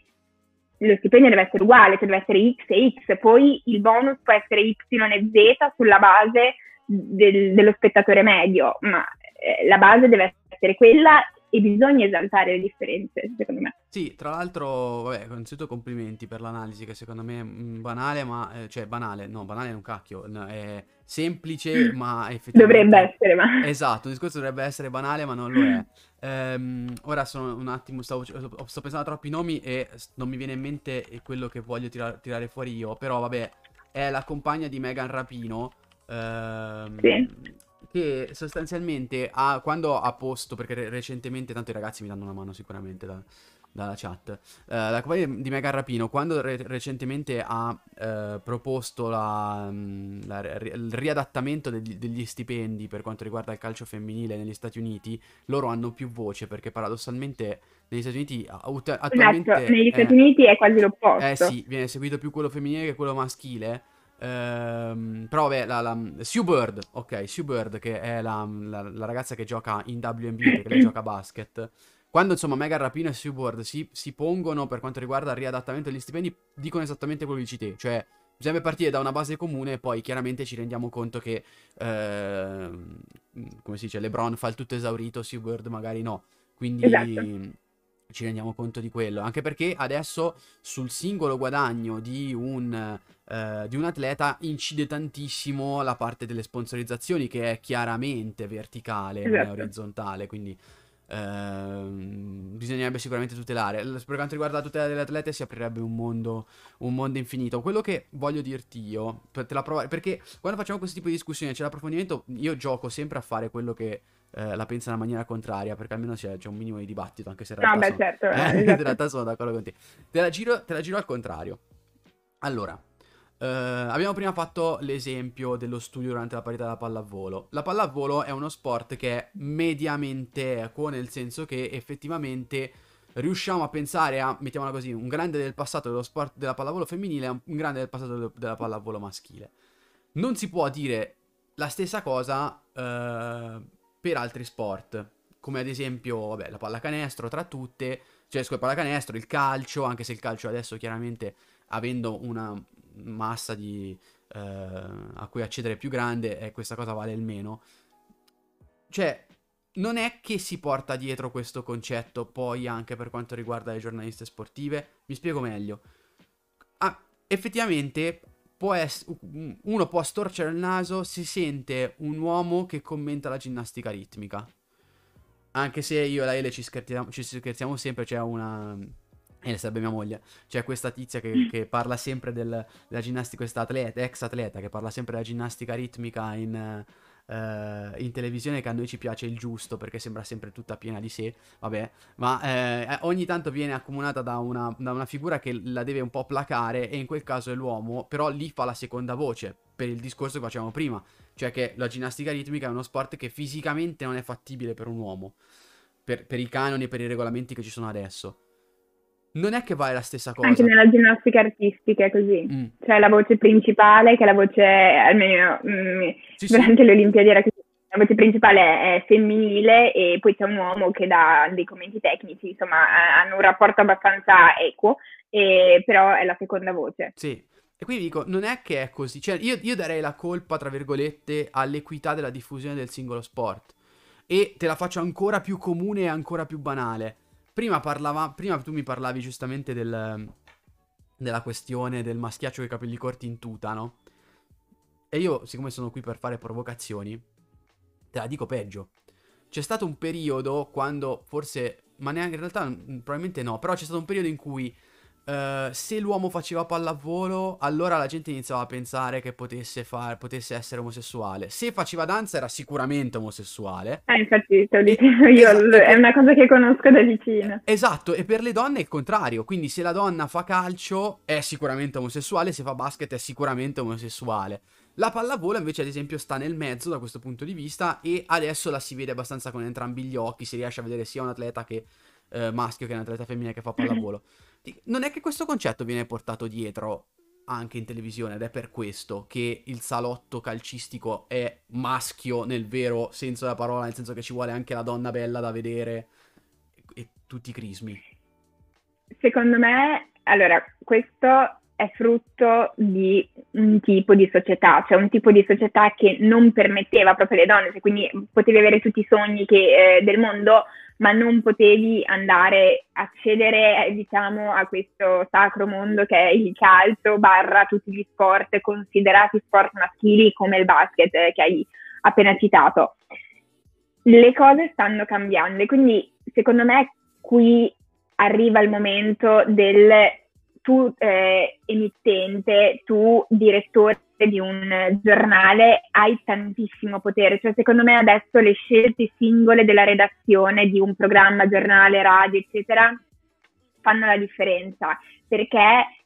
lo stipendio deve essere uguale, cioè deve essere X e X, poi il bonus può essere Y e Z sulla base del, dello spettatore medio, ma eh, la base deve essere quella e bisogna esaltare le differenze, secondo me. Sì, tra l'altro, vabbè, innanzitutto complimenti per l'analisi che secondo me è banale, ma eh, cioè banale, no, banale è un cacchio, no, è semplice, mm. ma effettivamente... Dovrebbe essere, ma... Esatto, il discorso dovrebbe essere banale, ma non lo è. Ehm, ora sono un attimo, stavo, sto pensando a troppi nomi e non mi viene in mente quello che voglio tirare, tirare fuori io, però vabbè, è la compagna di Megan Rapino, ehm, sì. Che sostanzialmente ha, quando ha posto, perché recentemente, tanto i ragazzi mi danno una mano sicuramente da, dalla chat, eh, la compagnia di Megan Rapino, quando re- recentemente ha eh, proposto la, la, il riadattamento degli, degli stipendi per quanto riguarda il calcio femminile negli Stati Uniti, loro hanno più voce, perché paradossalmente negli Stati Uniti attualmente... Esatto, negli eh, Stati Uniti è quasi l'opposto. Eh sì, viene seguito più quello femminile che quello maschile. Um, però vabbè, la, la, Sue Bird, ok, Sue Bird, che è la, la, la ragazza che gioca in W N B A, che lei gioca basket, quando insomma Megan Rapino e Sue Bird si, si pongono per quanto riguarda il riadattamento degli stipendi, dicono esattamente quello che dici te, cioè bisogna partire da una base comune e poi chiaramente ci rendiamo conto che eh, come si dice, LeBron fa il tutto esaurito, Sue Bird magari no, quindi esatto. Ci rendiamo conto di quello, anche perché adesso sul singolo guadagno di un, eh, di un atleta incide tantissimo la parte delle sponsorizzazioni, che è chiaramente verticale, non è orizzontale, quindi eh, bisognerebbe sicuramente tutelare. Per quanto riguarda la tutela degli atleti si aprirebbe un mondo, un mondo infinito. Quello che voglio dirti io, per te la provare, perché quando facciamo questo tipo di discussione c'è l'approfondimento, io gioco sempre a fare quello che Eh, la pensa in maniera contraria, perché almeno c'è, c'è un minimo di dibattito, anche se in realtà, no, sono, beh, certo, eh, esatto. In realtà sono d'accordo con te. Te la giro, te la giro al contrario. Allora, eh, abbiamo prima fatto l'esempio dello studio durante la partita della pallavolo. La pallavolo è uno sport che è mediamente equo, nel senso che effettivamente riusciamo a pensare a, mettiamola così, un grande del passato dello sport della pallavolo femminile e un grande del passato dello, della pallavolo maschile. Non si può dire la stessa cosa... Eh, per altri sport, come ad esempio, vabbè, la pallacanestro tra tutte, cioè scusa, pallacanestro, il calcio, anche se il calcio adesso chiaramente avendo una massa di, eh, a cui accedere più grande, eh, questa cosa vale il meno. Cioè, non è che si porta dietro questo concetto poi anche per quanto riguarda le giornaliste sportive? Mi spiego meglio. Ah, effettivamente può ess- uno può storcere il naso, si sente un uomo che commenta la ginnastica ritmica. Anche se io e la Ele ci scherziamo, ci scherziamo sempre, c'è una... Ele sarebbe mia moglie. C'è questa tizia che, che parla sempre del, della ginnastica, questa atleta, ex atleta, che parla sempre della ginnastica ritmica in... Uh, in televisione, che a noi ci piace il giusto perché sembra sempre tutta piena di sé, vabbè, ma uh, ogni tanto viene accomunata da una, da una figura che la deve un po' placare, e in quel caso è l'uomo, però lì fa la seconda voce per il discorso che facevamo prima, cioè che la ginnastica ritmica è uno sport che fisicamente non è fattibile per un uomo, per, per i canoni e per i regolamenti che ci sono adesso. Non è che vale la stessa cosa. Anche nella ginnastica artistica è così. Mm. Cioè la voce principale, che la voce, almeno mm, sì, durante sì. le Olimpiadi era così, la voce principale è femminile e poi c'è un uomo che dà dei commenti tecnici, insomma hanno un rapporto abbastanza equo, e, però è la seconda voce. Sì, e quindi dico, non è che è così. Cioè io, io darei la colpa, tra virgolette, all'equità della diffusione del singolo sport. E te la faccio ancora più comune e ancora più banale. Prima, parlava, prima tu mi parlavi giustamente del, della questione del maschiaccio con i capelli corti in tuta, no? E io, siccome sono qui per fare provocazioni, te la dico peggio. C'è stato un periodo quando forse, ma neanche in realtà probabilmente no, però c'è stato un periodo in cui eh, se l'uomo faceva pallavolo, allora la gente iniziava a pensare che potesse, far, potesse essere omosessuale. Se faceva danza era sicuramente omosessuale. Eh, infatti, te lo dico io, esatto, è una cosa che conosco da vicino. Esatto, e per le donne è il contrario. Quindi se la donna fa calcio è sicuramente omosessuale, se fa basket è sicuramente omosessuale. La pallavolo invece, ad esempio, sta nel mezzo da questo punto di vista, e adesso la si vede abbastanza con entrambi gli occhi, si riesce a vedere sia un atleta che eh, maschio che un atleta femminile che fa pallavolo. Mm-hmm. Non è che questo concetto viene portato dietro anche in televisione, ed è per questo che il salotto calcistico è maschio nel vero senso della parola, nel senso che ci vuole anche la donna bella da vedere e tutti i crismi. Secondo me, allora, questo è frutto di un tipo di società, cioè un tipo di società che non permetteva proprio le donne, quindi potevi avere tutti i sogni che, eh, del mondo, ma non potevi andare, accedere, diciamo, a questo sacro mondo che è il calcio barra tutti gli sport considerati sport maschili come il basket, eh, che hai appena citato. Le cose stanno cambiando e quindi secondo me qui arriva il momento del tu eh, emittente, tu direttore di un giornale, hai tantissimo potere. Cioè secondo me adesso le scelte singole della redazione di un programma, giornale, radio, eccetera, fanno la differenza, perché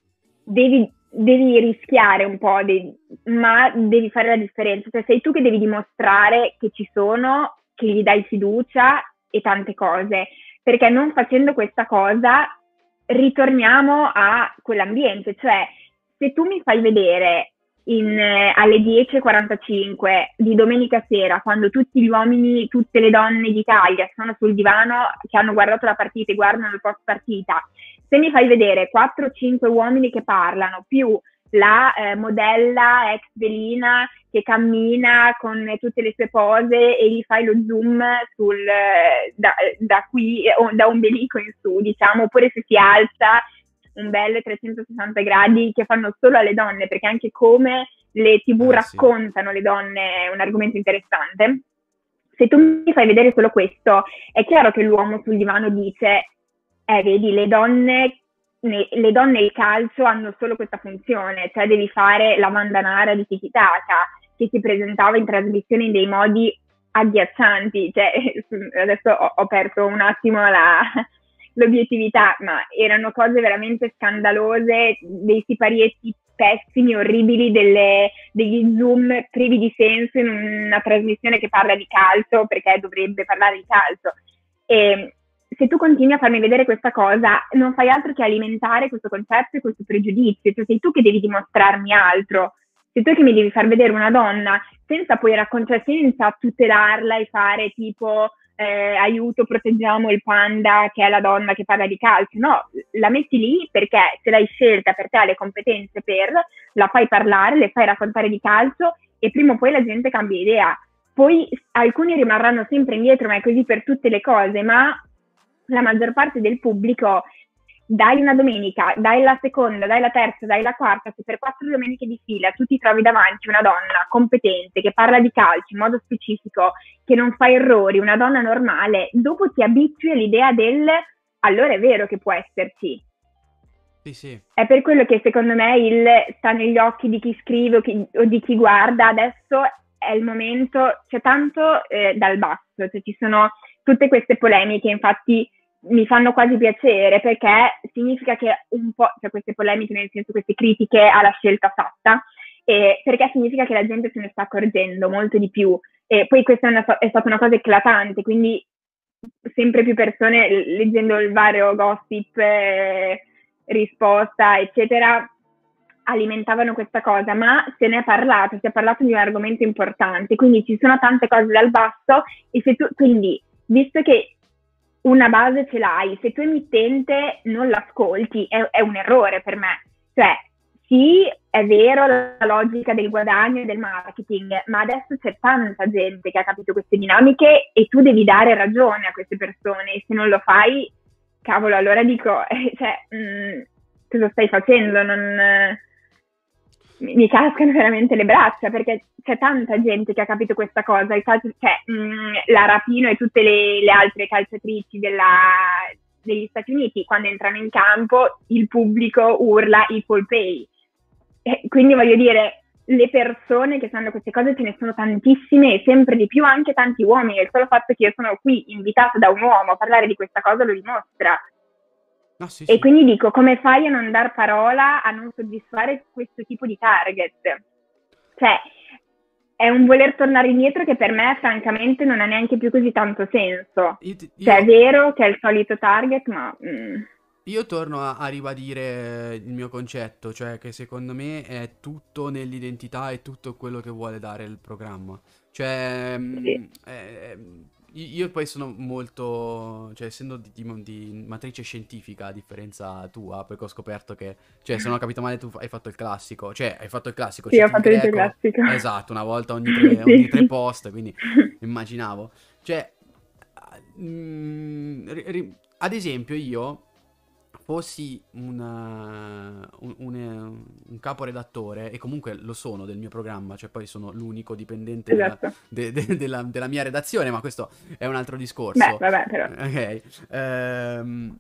devi, devi rischiare un po', devi, ma devi fare la differenza. Cioè sei tu che devi dimostrare che ci sono, che gli dai fiducia e tante cose, perché non facendo questa cosa ritorniamo a quell'ambiente. Cioè se tu mi fai vedere in, eh, alle dieci e quarantacinque di domenica sera, quando tutti gli uomini, tutte le donne d'Italia sono sul divano, che hanno guardato la partita e guardano il post partita, se mi fai vedere quattro o cinque uomini che parlano, più la eh, modella ex velina che cammina con tutte le sue pose, e gli fai lo zoom sul, da, da qui, da ombelico in su, diciamo, oppure se si alza un bel trecentosessanta gradi che fanno solo alle donne, perché anche come le tivù eh, raccontano sì. le donne è un argomento interessante. Se tu mi fai vedere solo questo, è chiaro che l'uomo sul divano dice, eh vedi, le donne... le donne e il calcio hanno solo questa funzione, cioè devi fare la bandanara di Tiki Taka, che si presentava in trasmissione in dei modi agghiaccianti. Cioè, adesso ho, ho perso un attimo la, l'obiettività, ma erano cose veramente scandalose, dei siparietti pessimi, orribili, delle, degli zoom privi di senso in una trasmissione che parla di calcio, perché dovrebbe parlare di calcio. E se tu continui a farmi vedere questa cosa, non fai altro che alimentare questo concetto e questo pregiudizio. Cioè sei tu che devi dimostrarmi altro. Se tu che mi devi far vedere una donna senza poi raccontare, senza tutelarla e fare tipo eh, aiuto, proteggiamo il panda che è la donna che parla di calcio, no, la metti lì perché se l'hai scelta per te ha le competenze per, la fai parlare, le fai raccontare di calcio e prima o poi la gente cambia idea. Poi alcuni rimarranno sempre indietro, ma è così per tutte le cose, ma la maggior parte del pubblico, dai una domenica, dai la seconda, dai la terza, dai la quarta, se per quattro domeniche di fila tu ti trovi davanti una donna competente che parla di calcio in modo specifico, che non fa errori, una donna normale, dopo ti abitui all'idea del allora è vero che può esserci. Sì, sì. È per quello che secondo me il sta negli occhi di chi scrive o, chi, o di chi guarda, adesso è il momento, c'è tanto eh, dal basso, cioè ci sono tutte queste polemiche, infatti mi fanno quasi piacere perché significa che un po', cioè queste polemiche nel senso queste critiche alla scelta fatta, eh, perché significa che la gente se ne sta accorgendo molto di più e eh, poi questa è, una, è stata una cosa eclatante, quindi sempre più persone leggendo il vario gossip, eh, risposta eccetera, alimentavano questa cosa, ma se ne è parlato, si è parlato di un argomento importante, quindi ci sono tante cose dal basso e se tu, quindi visto che una base ce l'hai, se tu emittente non l'ascolti, è, è un errore per me. Cioè, sì, è vero la logica del guadagno e del marketing, ma adesso c'è tanta gente che ha capito queste dinamiche e tu devi dare ragione a queste persone. E se non lo fai, cavolo, allora dico, cioè, mh, cosa stai facendo? Non... mi cascano veramente le braccia perché c'è tanta gente che ha capito questa cosa, il calcio, cioè, mh, la Rapino e tutte le, le altre calciatrici della, degli Stati Uniti quando entrano in campo il pubblico urla equal pay, e quindi voglio dire le persone che sanno queste cose ce ne sono tantissime e sempre di più, anche tanti uomini, il solo fatto che io sono qui invitata da un uomo a parlare di questa cosa lo dimostra. No, sì, e sì. Quindi dico, come fai a non dar parola, a non soddisfare questo tipo di target? Cioè, è un voler tornare indietro che per me, francamente, non ha neanche più così tanto senso. Io ti, io... Cioè, è vero che è il solito target, ma... Mm. Io torno a, a ribadire il mio concetto, cioè che secondo me è tutto nell'identità e tutto quello che vuole dare il programma. Cioè... Sì. È... Io poi sono molto, cioè essendo di, di, di matrice scientifica a differenza tua, perché ho scoperto che, cioè se non ho capito male tu hai fatto il classico, cioè hai fatto il classico. Sì, ho fatto il classico. Esatto, una volta ogni tre, sì. ogni tre post, quindi immaginavo. Cioè, mh, ri, ad esempio io fossi una, un, un, un caporedattore, e comunque lo sono del mio programma, cioè poi sono l'unico dipendente, esatto, della, de, de, della, della mia redazione, ma questo è un altro discorso. Beh, vabbè, però. Okay. Ehm,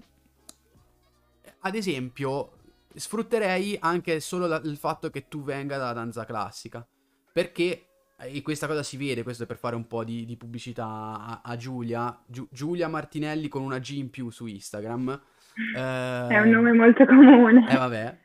ad esempio, sfrutterei anche solo la, il fatto che tu venga dalla danza classica, perché... E questa cosa si vede, questo è per fare un po' di, di pubblicità a, a Giulia, Gi- Giulia Martinelli con una G in più su Instagram. Eh, è un nome molto comune. Eh vabbè.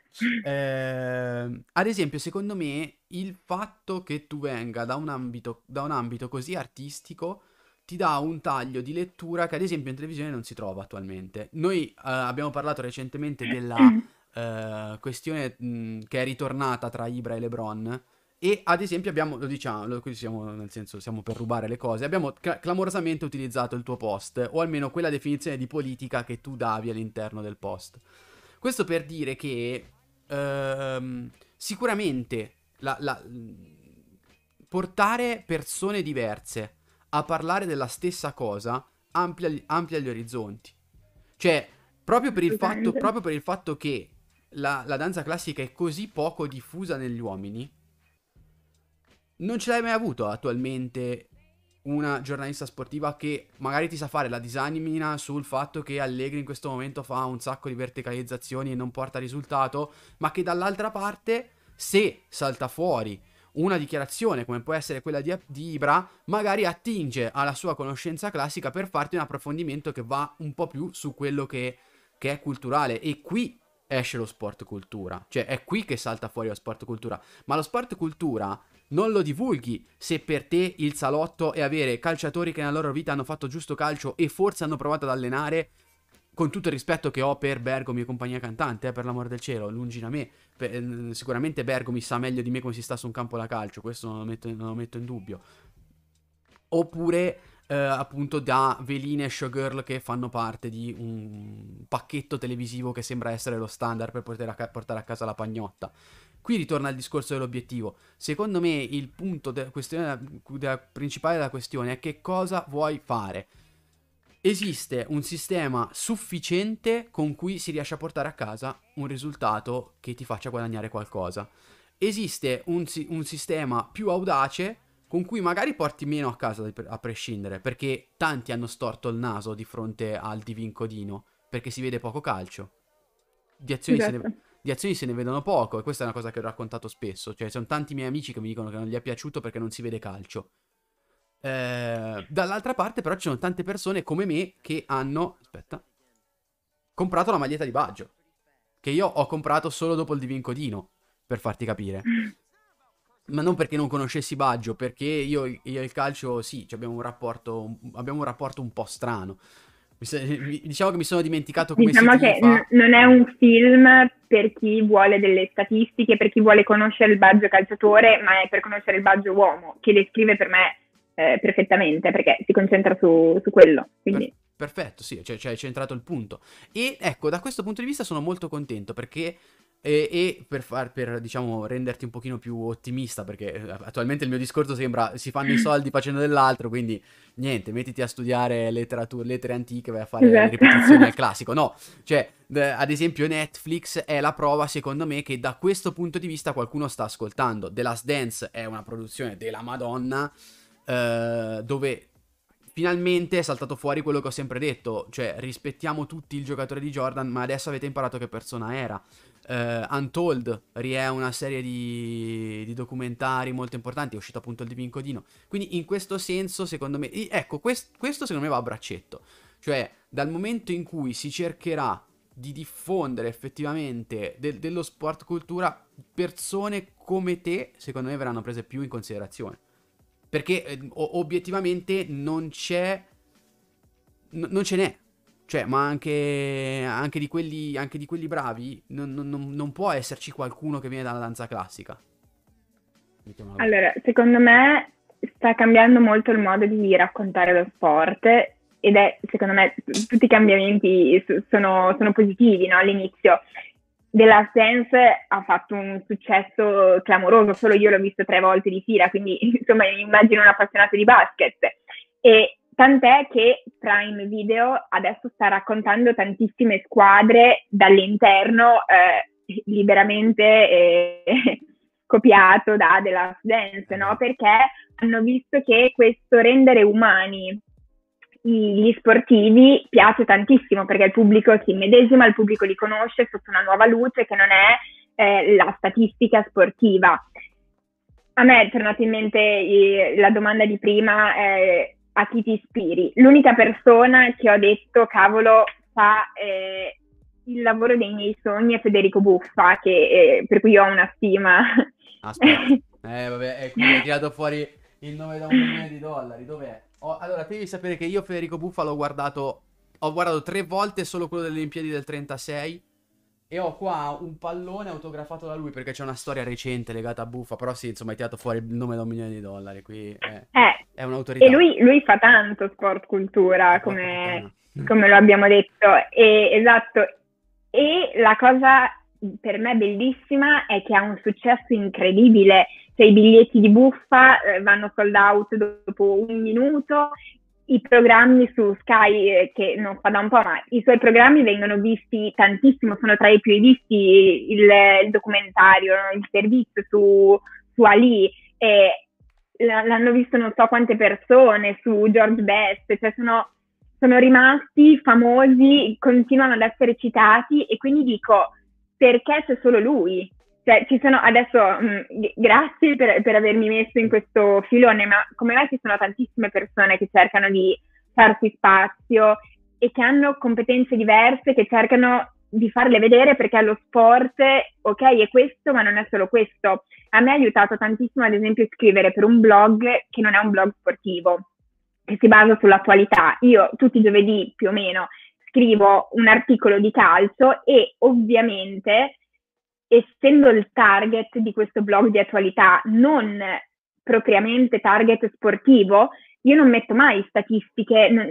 Eh, ad esempio, secondo me, il fatto che tu venga da un ambito, da un ambito così artistico ti dà un taglio di lettura che ad esempio in televisione non si trova attualmente. Noi eh, abbiamo parlato recentemente della eh, questione mh, che è ritornata tra Ibra e LeBron. E ad esempio abbiamo, lo diciamo, lo, qui siamo nel senso, siamo per rubare le cose, abbiamo cl- clamorosamente utilizzato il tuo post, o almeno quella definizione di politica che tu davi all'interno del post. Questo per dire che ehm, sicuramente la, la, portare persone diverse a parlare della stessa cosa amplia, amplia gli orizzonti. Cioè, proprio per il fatto, proprio per il fatto che la, la danza classica è così poco diffusa negli uomini, non ce l'hai mai avuto attualmente una giornalista sportiva che magari ti sa fare la disamina sul fatto che Allegri in questo momento fa un sacco di verticalizzazioni e non porta risultato, ma che dall'altra parte, se salta fuori una dichiarazione come può essere quella di, di Ibra, magari attinge alla sua conoscenza classica per farti un approfondimento che va un po' più su quello che, che è culturale. E qui esce lo sport cultura, cioè è qui che salta fuori lo sport cultura, ma lo sport cultura non lo divulghi se per te il salotto è avere calciatori che nella loro vita hanno fatto giusto calcio e forse hanno provato ad allenare con tutto il rispetto che ho per Bergomi e compagnia cantante, eh, per l'amor del cielo, lungi da me, per, eh, sicuramente Bergomi sa meglio di me come si sta su un campo da calcio, questo non lo metto, non lo metto in dubbio, oppure eh, appunto da veline e showgirl che fanno parte di un pacchetto televisivo che sembra essere lo standard per poter a portare a casa la pagnotta. Qui ritorna il discorso dell'obiettivo. Secondo me il punto della questione, della principale della questione è che cosa vuoi fare. Esiste un sistema sufficiente con cui si riesce a portare a casa un risultato che ti faccia guadagnare qualcosa. Esiste un, un sistema più audace con cui magari porti meno a casa a prescindere, perché tanti hanno storto il naso di fronte al Divincodino, perché si vede poco calcio. Di azioni se ne... Di azioni se ne vedono poco, e questa è una cosa che ho raccontato spesso. Cioè, sono tanti miei amici che mi dicono che non gli è piaciuto perché non si vede calcio. Eh, dall'altra parte, però, ci sono tante persone come me che hanno aspetta, comprato la maglietta di Baggio, che io ho comprato solo dopo il Divincodino, per farti capire. Ma non perché non conoscessi Baggio, perché io e il calcio, sì, cioè abbiamo un rapporto, abbiamo un rapporto un po' strano. Diciamo che mi sono dimenticato come diciamo si che fa. Non è un film per chi vuole delle statistiche, per chi vuole conoscere il Baggio calciatore, ma è per conoscere il Baggio uomo, che descrive per me eh, perfettamente, perché si concentra su, su quello. Quindi. Per, perfetto, sì, cioè, cioè hai centrato il punto. E ecco, da questo punto di vista sono molto contento, perché... E, e per, far, per diciamo renderti un pochino più ottimista, perché attualmente il mio discorso sembra si fanno i soldi facendo dell'altro, quindi niente, mettiti a studiare letteratura, lettere antiche, vai a fare esatto. ripetizioni al classico, no, cioè ad esempio Netflix è la prova secondo me che da questo punto di vista qualcuno sta ascoltando. The Last Dance è una produzione della Madonna, eh, dove finalmente è saltato fuori quello che ho sempre detto, cioè rispettiamo tutti il giocatore di Jordan, ma adesso avete imparato che persona era. Uh, Untold è una serie di, di documentari molto importanti, è uscito appunto il Divincodino, quindi in questo senso secondo me, ecco, quest, questo secondo me va a braccetto, cioè dal momento in cui si cercherà di diffondere effettivamente de, dello sport cultura, persone come te secondo me verranno prese più in considerazione, perché eh, obiettivamente non c'è non ce n'è. Cioè, ma anche, anche, di quelli, anche di quelli bravi, non, non, non può esserci qualcuno che viene dalla danza classica. Allora, secondo me sta cambiando molto il modo di raccontare lo sport, ed è, secondo me, tutti i cambiamenti sono, sono positivi, no? All'inizio The Last Dance ha fatto un successo clamoroso, solo io l'ho visto tre volte di fila, quindi insomma immagino un appassionato di basket. E tant'è che Prime Video adesso sta raccontando tantissime squadre dall'interno, eh, liberamente eh, copiato da The Last Dance, no? Perché hanno visto che questo rendere umani gli sportivi piace tantissimo, perché il pubblico si immedesima, il pubblico li conosce sotto una nuova luce che non è eh, la statistica sportiva. A me è tornata in mente eh, la domanda di prima, eh, a chi ti ispiri? L'unica persona che ho detto, cavolo, fa eh, il lavoro dei miei sogni è Federico Buffa, che, eh, per cui io ho una stima. Aspetta, eh vabbè, ecco, mi hai tirato fuori il nome da un milione di dollari, dov'è? Oh, allora, devi sapere che io Federico Buffa l'ho guardato, ho guardato tre volte solo quello delle Olimpiadi del trentasei, e ho qua un pallone autografato da lui, perché c'è una storia recente legata a Buffa, però sì, insomma, hai tirato fuori il nome da un milione di dollari, qui è, eh, è un'autorità. E lui, lui fa tanto sport cultura, come, come lo abbiamo detto, e, esatto, e la cosa per me bellissima è che ha un successo incredibile, cioè i biglietti di Buffa eh, vanno sold out dopo un minuto, i programmi su Sky, che non fa da un po', ma i suoi programmi vengono visti tantissimo, sono tra i più visti, il, il documentario, il servizio su, su Ali, e l'hanno visto non so quante persone, su George Best, cioè sono, sono rimasti famosi, continuano ad essere citati, e quindi dico, perché c'è solo lui? Cioè, ci sono adesso, mh, grazie per, per avermi messo in questo filone, ma come me ci sono tantissime persone che cercano di farsi spazio e che hanno competenze diverse, che cercano di farle vedere, perché lo sport, ok, è questo, ma non è solo questo. A me ha aiutato tantissimo, ad esempio, scrivere per un blog che non è un blog sportivo, che si basa sull'attualità. Io tutti i giovedì, più o meno, scrivo un articolo di calcio e ovviamente, essendo il target di questo blog di attualità non propriamente target sportivo, io non metto mai statistiche, non,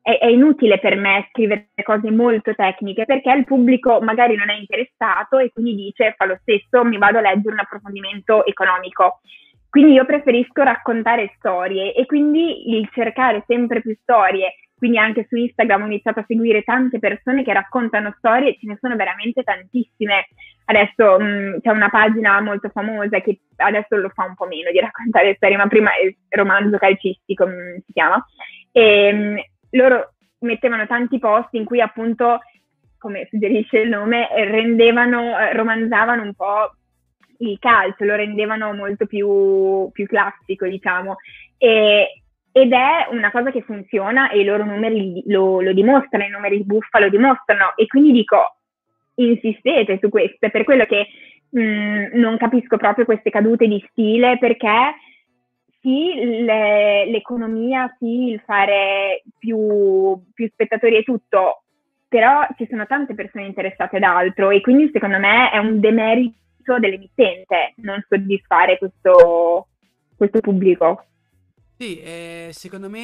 è, è inutile per me scrivere cose molto tecniche, perché il pubblico magari non è interessato e quindi dice, fa lo stesso, mi vado a leggere un approfondimento economico. Quindi io preferisco raccontare storie e quindi il cercare sempre più storie, quindi anche su Instagram ho iniziato a seguire tante persone che raccontano storie e ce ne sono veramente tantissime. Adesso mh, c'è una pagina molto famosa che adesso lo fa un po' meno di raccontare storie, ma prima è romanzo calcistico, mh, si chiama, e mh, loro mettevano tanti post in cui appunto, come suggerisce il nome, rendevano, romanzavano un po' il calcio, lo rendevano molto più, più classico, diciamo, e, ed è una cosa che funziona e i loro numeri lo, lo dimostrano, i numeri di Buffa lo dimostrano, e quindi dico, insistete su questo. È per quello che mh, non capisco proprio queste cadute di stile, perché sì, le, l'economia, sì, il fare più, più spettatori e tutto, però ci sono tante persone interessate ad altro e quindi secondo me è un demerito dell'emittente non soddisfare questo, questo pubblico. Sì, eh, secondo me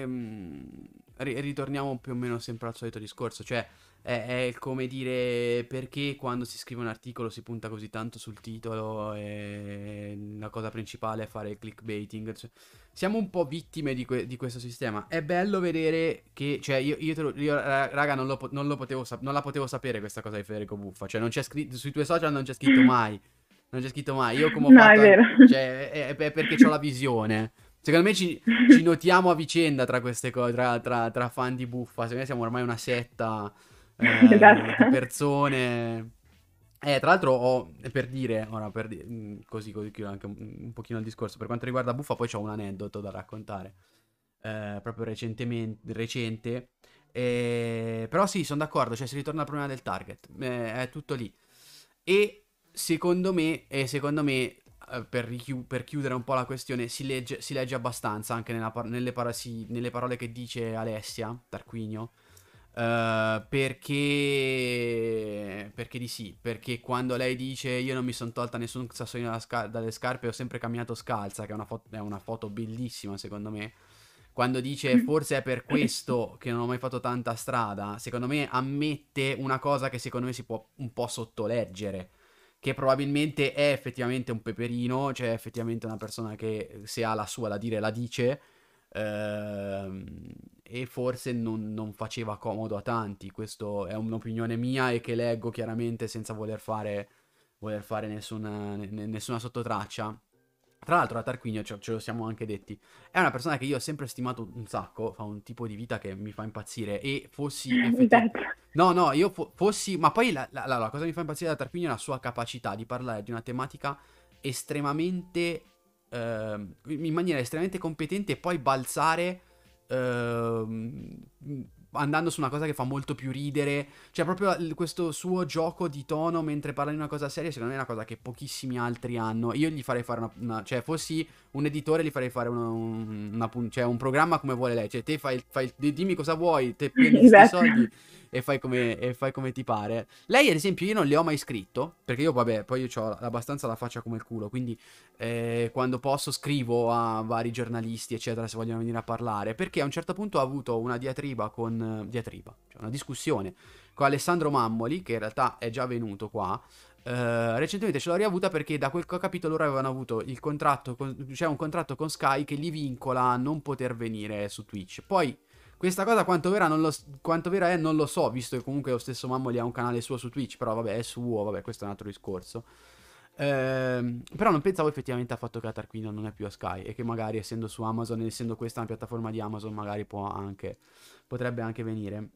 eh, ritorniamo più o meno sempre al solito discorso, cioè è, è come dire, perché quando si scrive un articolo si punta così tanto sul titolo e la cosa principale è fare il clickbaiting, cioè, siamo un po' vittime di, que- di questo sistema. È bello vedere che, cioè io, io, te lo, io raga non, lo, non, lo potevo sap- non la potevo sapere questa cosa di Federico Buffa, cioè non c'è scritto sui tuoi social, non c'è scritto mai, non c'è scritto mai, io come ho no, fatto, è cioè, è, è perché c'ho la visione. Secondo me ci, ci notiamo a vicenda tra queste cose, tra, tra, tra fan di Buffa, secondo me siamo ormai una setta eh, esatto. di persone. Eh, tra l'altro ho, per dire, ora per di- così, così chiudo anche un, un pochino il discorso, per quanto riguarda Buffa poi c'ho un aneddoto da raccontare, eh, proprio recentemente, recente, eh, però sì, sono d'accordo, cioè si ritorna al problema del target, eh, è tutto lì. E... Secondo me, e secondo me per, richiu- per chiudere un po' la questione, si legge, si legge abbastanza anche nella par- nelle, par- si- nelle parole che dice Alessia Tarquinio, uh, perché perché di sì, perché quando lei dice io non mi sono tolta nessun sassolino da sca- dalle scarpe, ho sempre camminato scalza, che è una, fo- è una foto bellissima secondo me, quando dice forse è per questo che non ho mai fatto tanta strada, secondo me ammette una cosa che secondo me si può un po' sottoleggere, che probabilmente è effettivamente un peperino, cioè effettivamente una persona che se ha la sua da dire la dice, ehm, e forse non, non faceva comodo a tanti. Questo è un'opinione mia e che leggo chiaramente senza voler fare, voler fare nessuna, n- nessuna sottotraccia. Tra l'altro la Tarquinio, ce, ce lo siamo anche detti, è una persona che io ho sempre stimato un sacco, fa un tipo di vita che mi fa impazzire e fossi effettivamente... No, no, io fo- fossi... Ma poi la, la, la cosa che mi fa impazzire da Tarquinio è la sua capacità di parlare di una tematica estremamente... Eh, in maniera estremamente competente e poi balzare eh, andando su una cosa che fa molto più ridere. Cioè proprio questo suo gioco di tono mentre parla di una cosa seria secondo me è una cosa che pochissimi altri hanno. Io gli farei fare una... una cioè fossi un editore gli farei fare una, una, una, cioè, un programma come vuole lei. Cioè te fai, fai dimmi cosa vuoi, te prendi questi esatto. soldi... E fai, come, e fai come ti pare. Lei ad esempio io non le ho mai scritto, perché io vabbè poi io c'ho abbastanza la faccia come il culo, quindi eh, quando posso scrivo a vari giornalisti eccetera se vogliono venire a parlare, perché a un certo punto ho avuto una diatriba con diatriba, cioè una discussione con Alessandro Mammoli, che in realtà è già venuto qua eh, recentemente, ce l'ho riavuta perché da quel che ho capito loro avevano avuto il contratto con, cioè un contratto con Sky che li vincola a non poter venire su Twitch. Poi questa cosa quanto vera, non lo, quanto vera è non lo so, visto che comunque lo stesso Mammoli ha un canale suo su Twitch, però vabbè è suo, vabbè questo è un altro discorso. Ehm, però non pensavo effettivamente al fatto che la Tarquinio non è più a Sky e che magari essendo su Amazon, essendo questa una piattaforma di Amazon, magari può anche, potrebbe anche venire.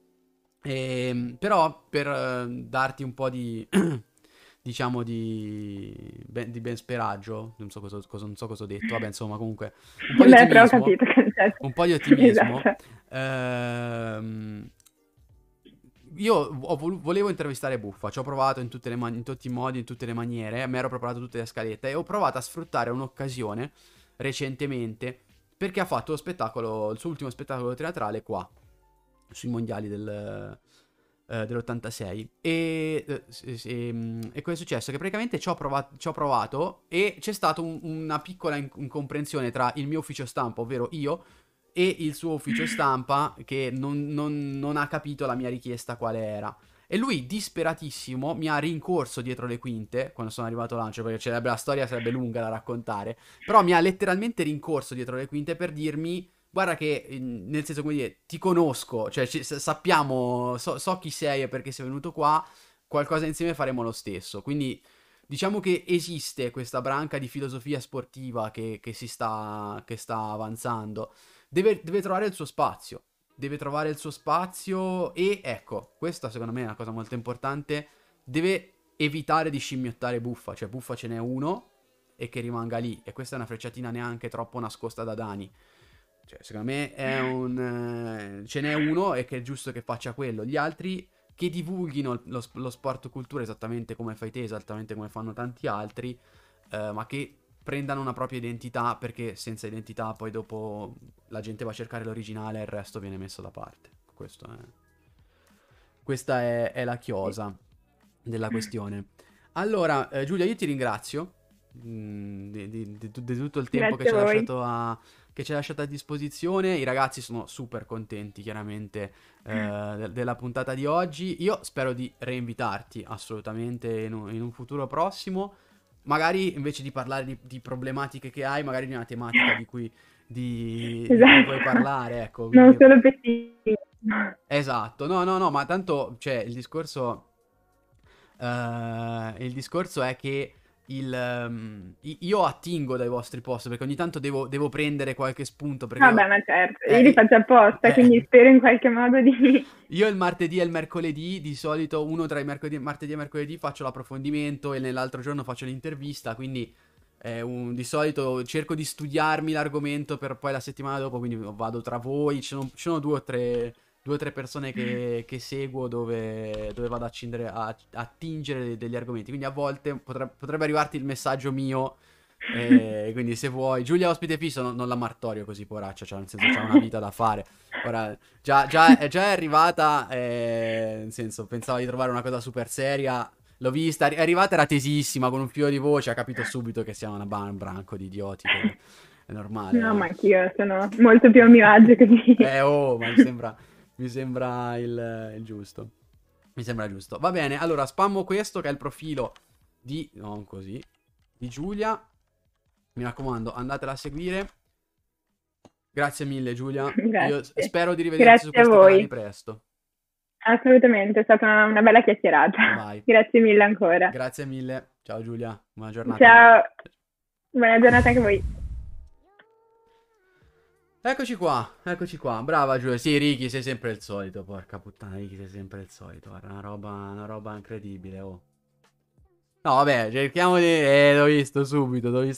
Ehm, però per eh, darti un po' di, diciamo di, ben, di ben speraggio, non so cosa, cosa, non so cosa ho detto, vabbè insomma comunque un po' di ottimismo, un po' di ottimismo. Esatto. Uh, io ho vol- volevo intervistare Buffa, ci ho provato in, tutte le man- in tutti i modi, in tutte le maniere, mi ero preparato tutte le scalette e ho provato a sfruttare un'occasione recentemente perché ha fatto lo spettacolo, il suo ultimo spettacolo teatrale qua sui mondiali del, eh, dell'ottantasei. E, eh, e, e cosa è successo? Che praticamente ci ho provato, ci ho provato e c'è stata un, una piccola incomprensione tra il mio ufficio stampa, ovvero io, e il suo ufficio stampa, che non, non, non ha capito la mia richiesta quale era. E lui, disperatissimo, mi ha rincorso dietro le quinte, quando sono arrivato là, cioè perché sarebbe, la storia sarebbe lunga da raccontare, però mi ha letteralmente rincorso dietro le quinte per dirmi, guarda che, nel senso, come dire, ti conosco, cioè ci, sappiamo, so, so chi sei e perché sei venuto qua, qualcosa insieme faremo lo stesso. Quindi diciamo che esiste questa branca di filosofia sportiva che, che si sta, che sta avanzando, deve, deve trovare il suo spazio. Deve trovare il suo spazio e, ecco, questa secondo me è una cosa molto importante, deve evitare di scimmiottare Buffa, cioè Buffa ce n'è uno e che rimanga lì, e questa è una frecciatina neanche troppo nascosta da Dani, cioè secondo me è un... Eh, ce n'è uno e che è giusto che faccia quello, gli altri che divulghino lo, lo sport cultura esattamente come fai te, esattamente come fanno tanti altri, eh, ma che prendano una propria identità, perché senza identità poi dopo la gente va a cercare l'originale e il resto viene messo da parte. Questo è... Questa è, è la chiosa della questione. Allora, eh, Giulia, io ti ringrazio mh, di, di, di, di tutto il tempo che ci hai lasciato a... che ci hai lasciato a disposizione. I ragazzi sono super contenti chiaramente eh, de- della puntata di oggi. Io spero di reinvitarti assolutamente in un, in un futuro prossimo. Magari invece di parlare di, di problematiche che hai, magari di una tematica di cui, di, esatto. di cui puoi parlare, ecco. Non quindi... solo per te. Esatto, no, no, no, ma tanto, cioè, il discorso, uh, il discorso è che il, um, io attingo dai vostri post, perché ogni tanto devo, devo prendere qualche spunto. Perché vabbè, io... ma certo, eh, io li faccio apposta, eh. quindi spero in qualche modo di... Io il martedì e il mercoledì, di solito uno tra i mercoledì, martedì e mercoledì faccio l'approfondimento e nell'altro giorno faccio l'intervista, quindi eh, un, di solito cerco di studiarmi l'argomento per poi la settimana dopo, quindi vado tra voi, ci sono, ci sono due o tre... due o tre persone che, che seguo dove, dove vado a attingere degli argomenti, quindi a volte potrebbe, potrebbe arrivarti il messaggio mio, eh, quindi se vuoi. Giulia ospite fisso, non, non la martorio così, poraccia, cioè nel senso c'ha una vita da fare. Ora già, già, è, già è arrivata, eh, nel senso pensavo di trovare una cosa super seria, l'ho vista, è arrivata, era tesissima con un filo di voce, ha capito subito che siamo una ban- un branco di idioti, che è normale. No, eh. ma anch'io sono molto più a mio agio così. Eh oh, ma mi sembra... Mi sembra il, il giusto. Mi sembra giusto. Va bene, allora spammo questo che è il profilo di... Non così. Di Giulia. Mi raccomando, andatela a seguire. Grazie mille Giulia. Grazie. Io spero di rivederci Grazie su questo canale presto. Assolutamente, è stata una, una bella chiacchierata. Vai. Grazie mille ancora. Grazie mille. Ciao Giulia, buona giornata. Ciao. Buona giornata anche a voi. Eccoci qua, eccoci qua, brava Giulia, sì Ricky sei sempre il solito, porca puttana Ricky sei sempre il solito, guarda una roba, una roba incredibile, oh. No vabbè, cerchiamo di... eh l'ho visto subito, l'ho visto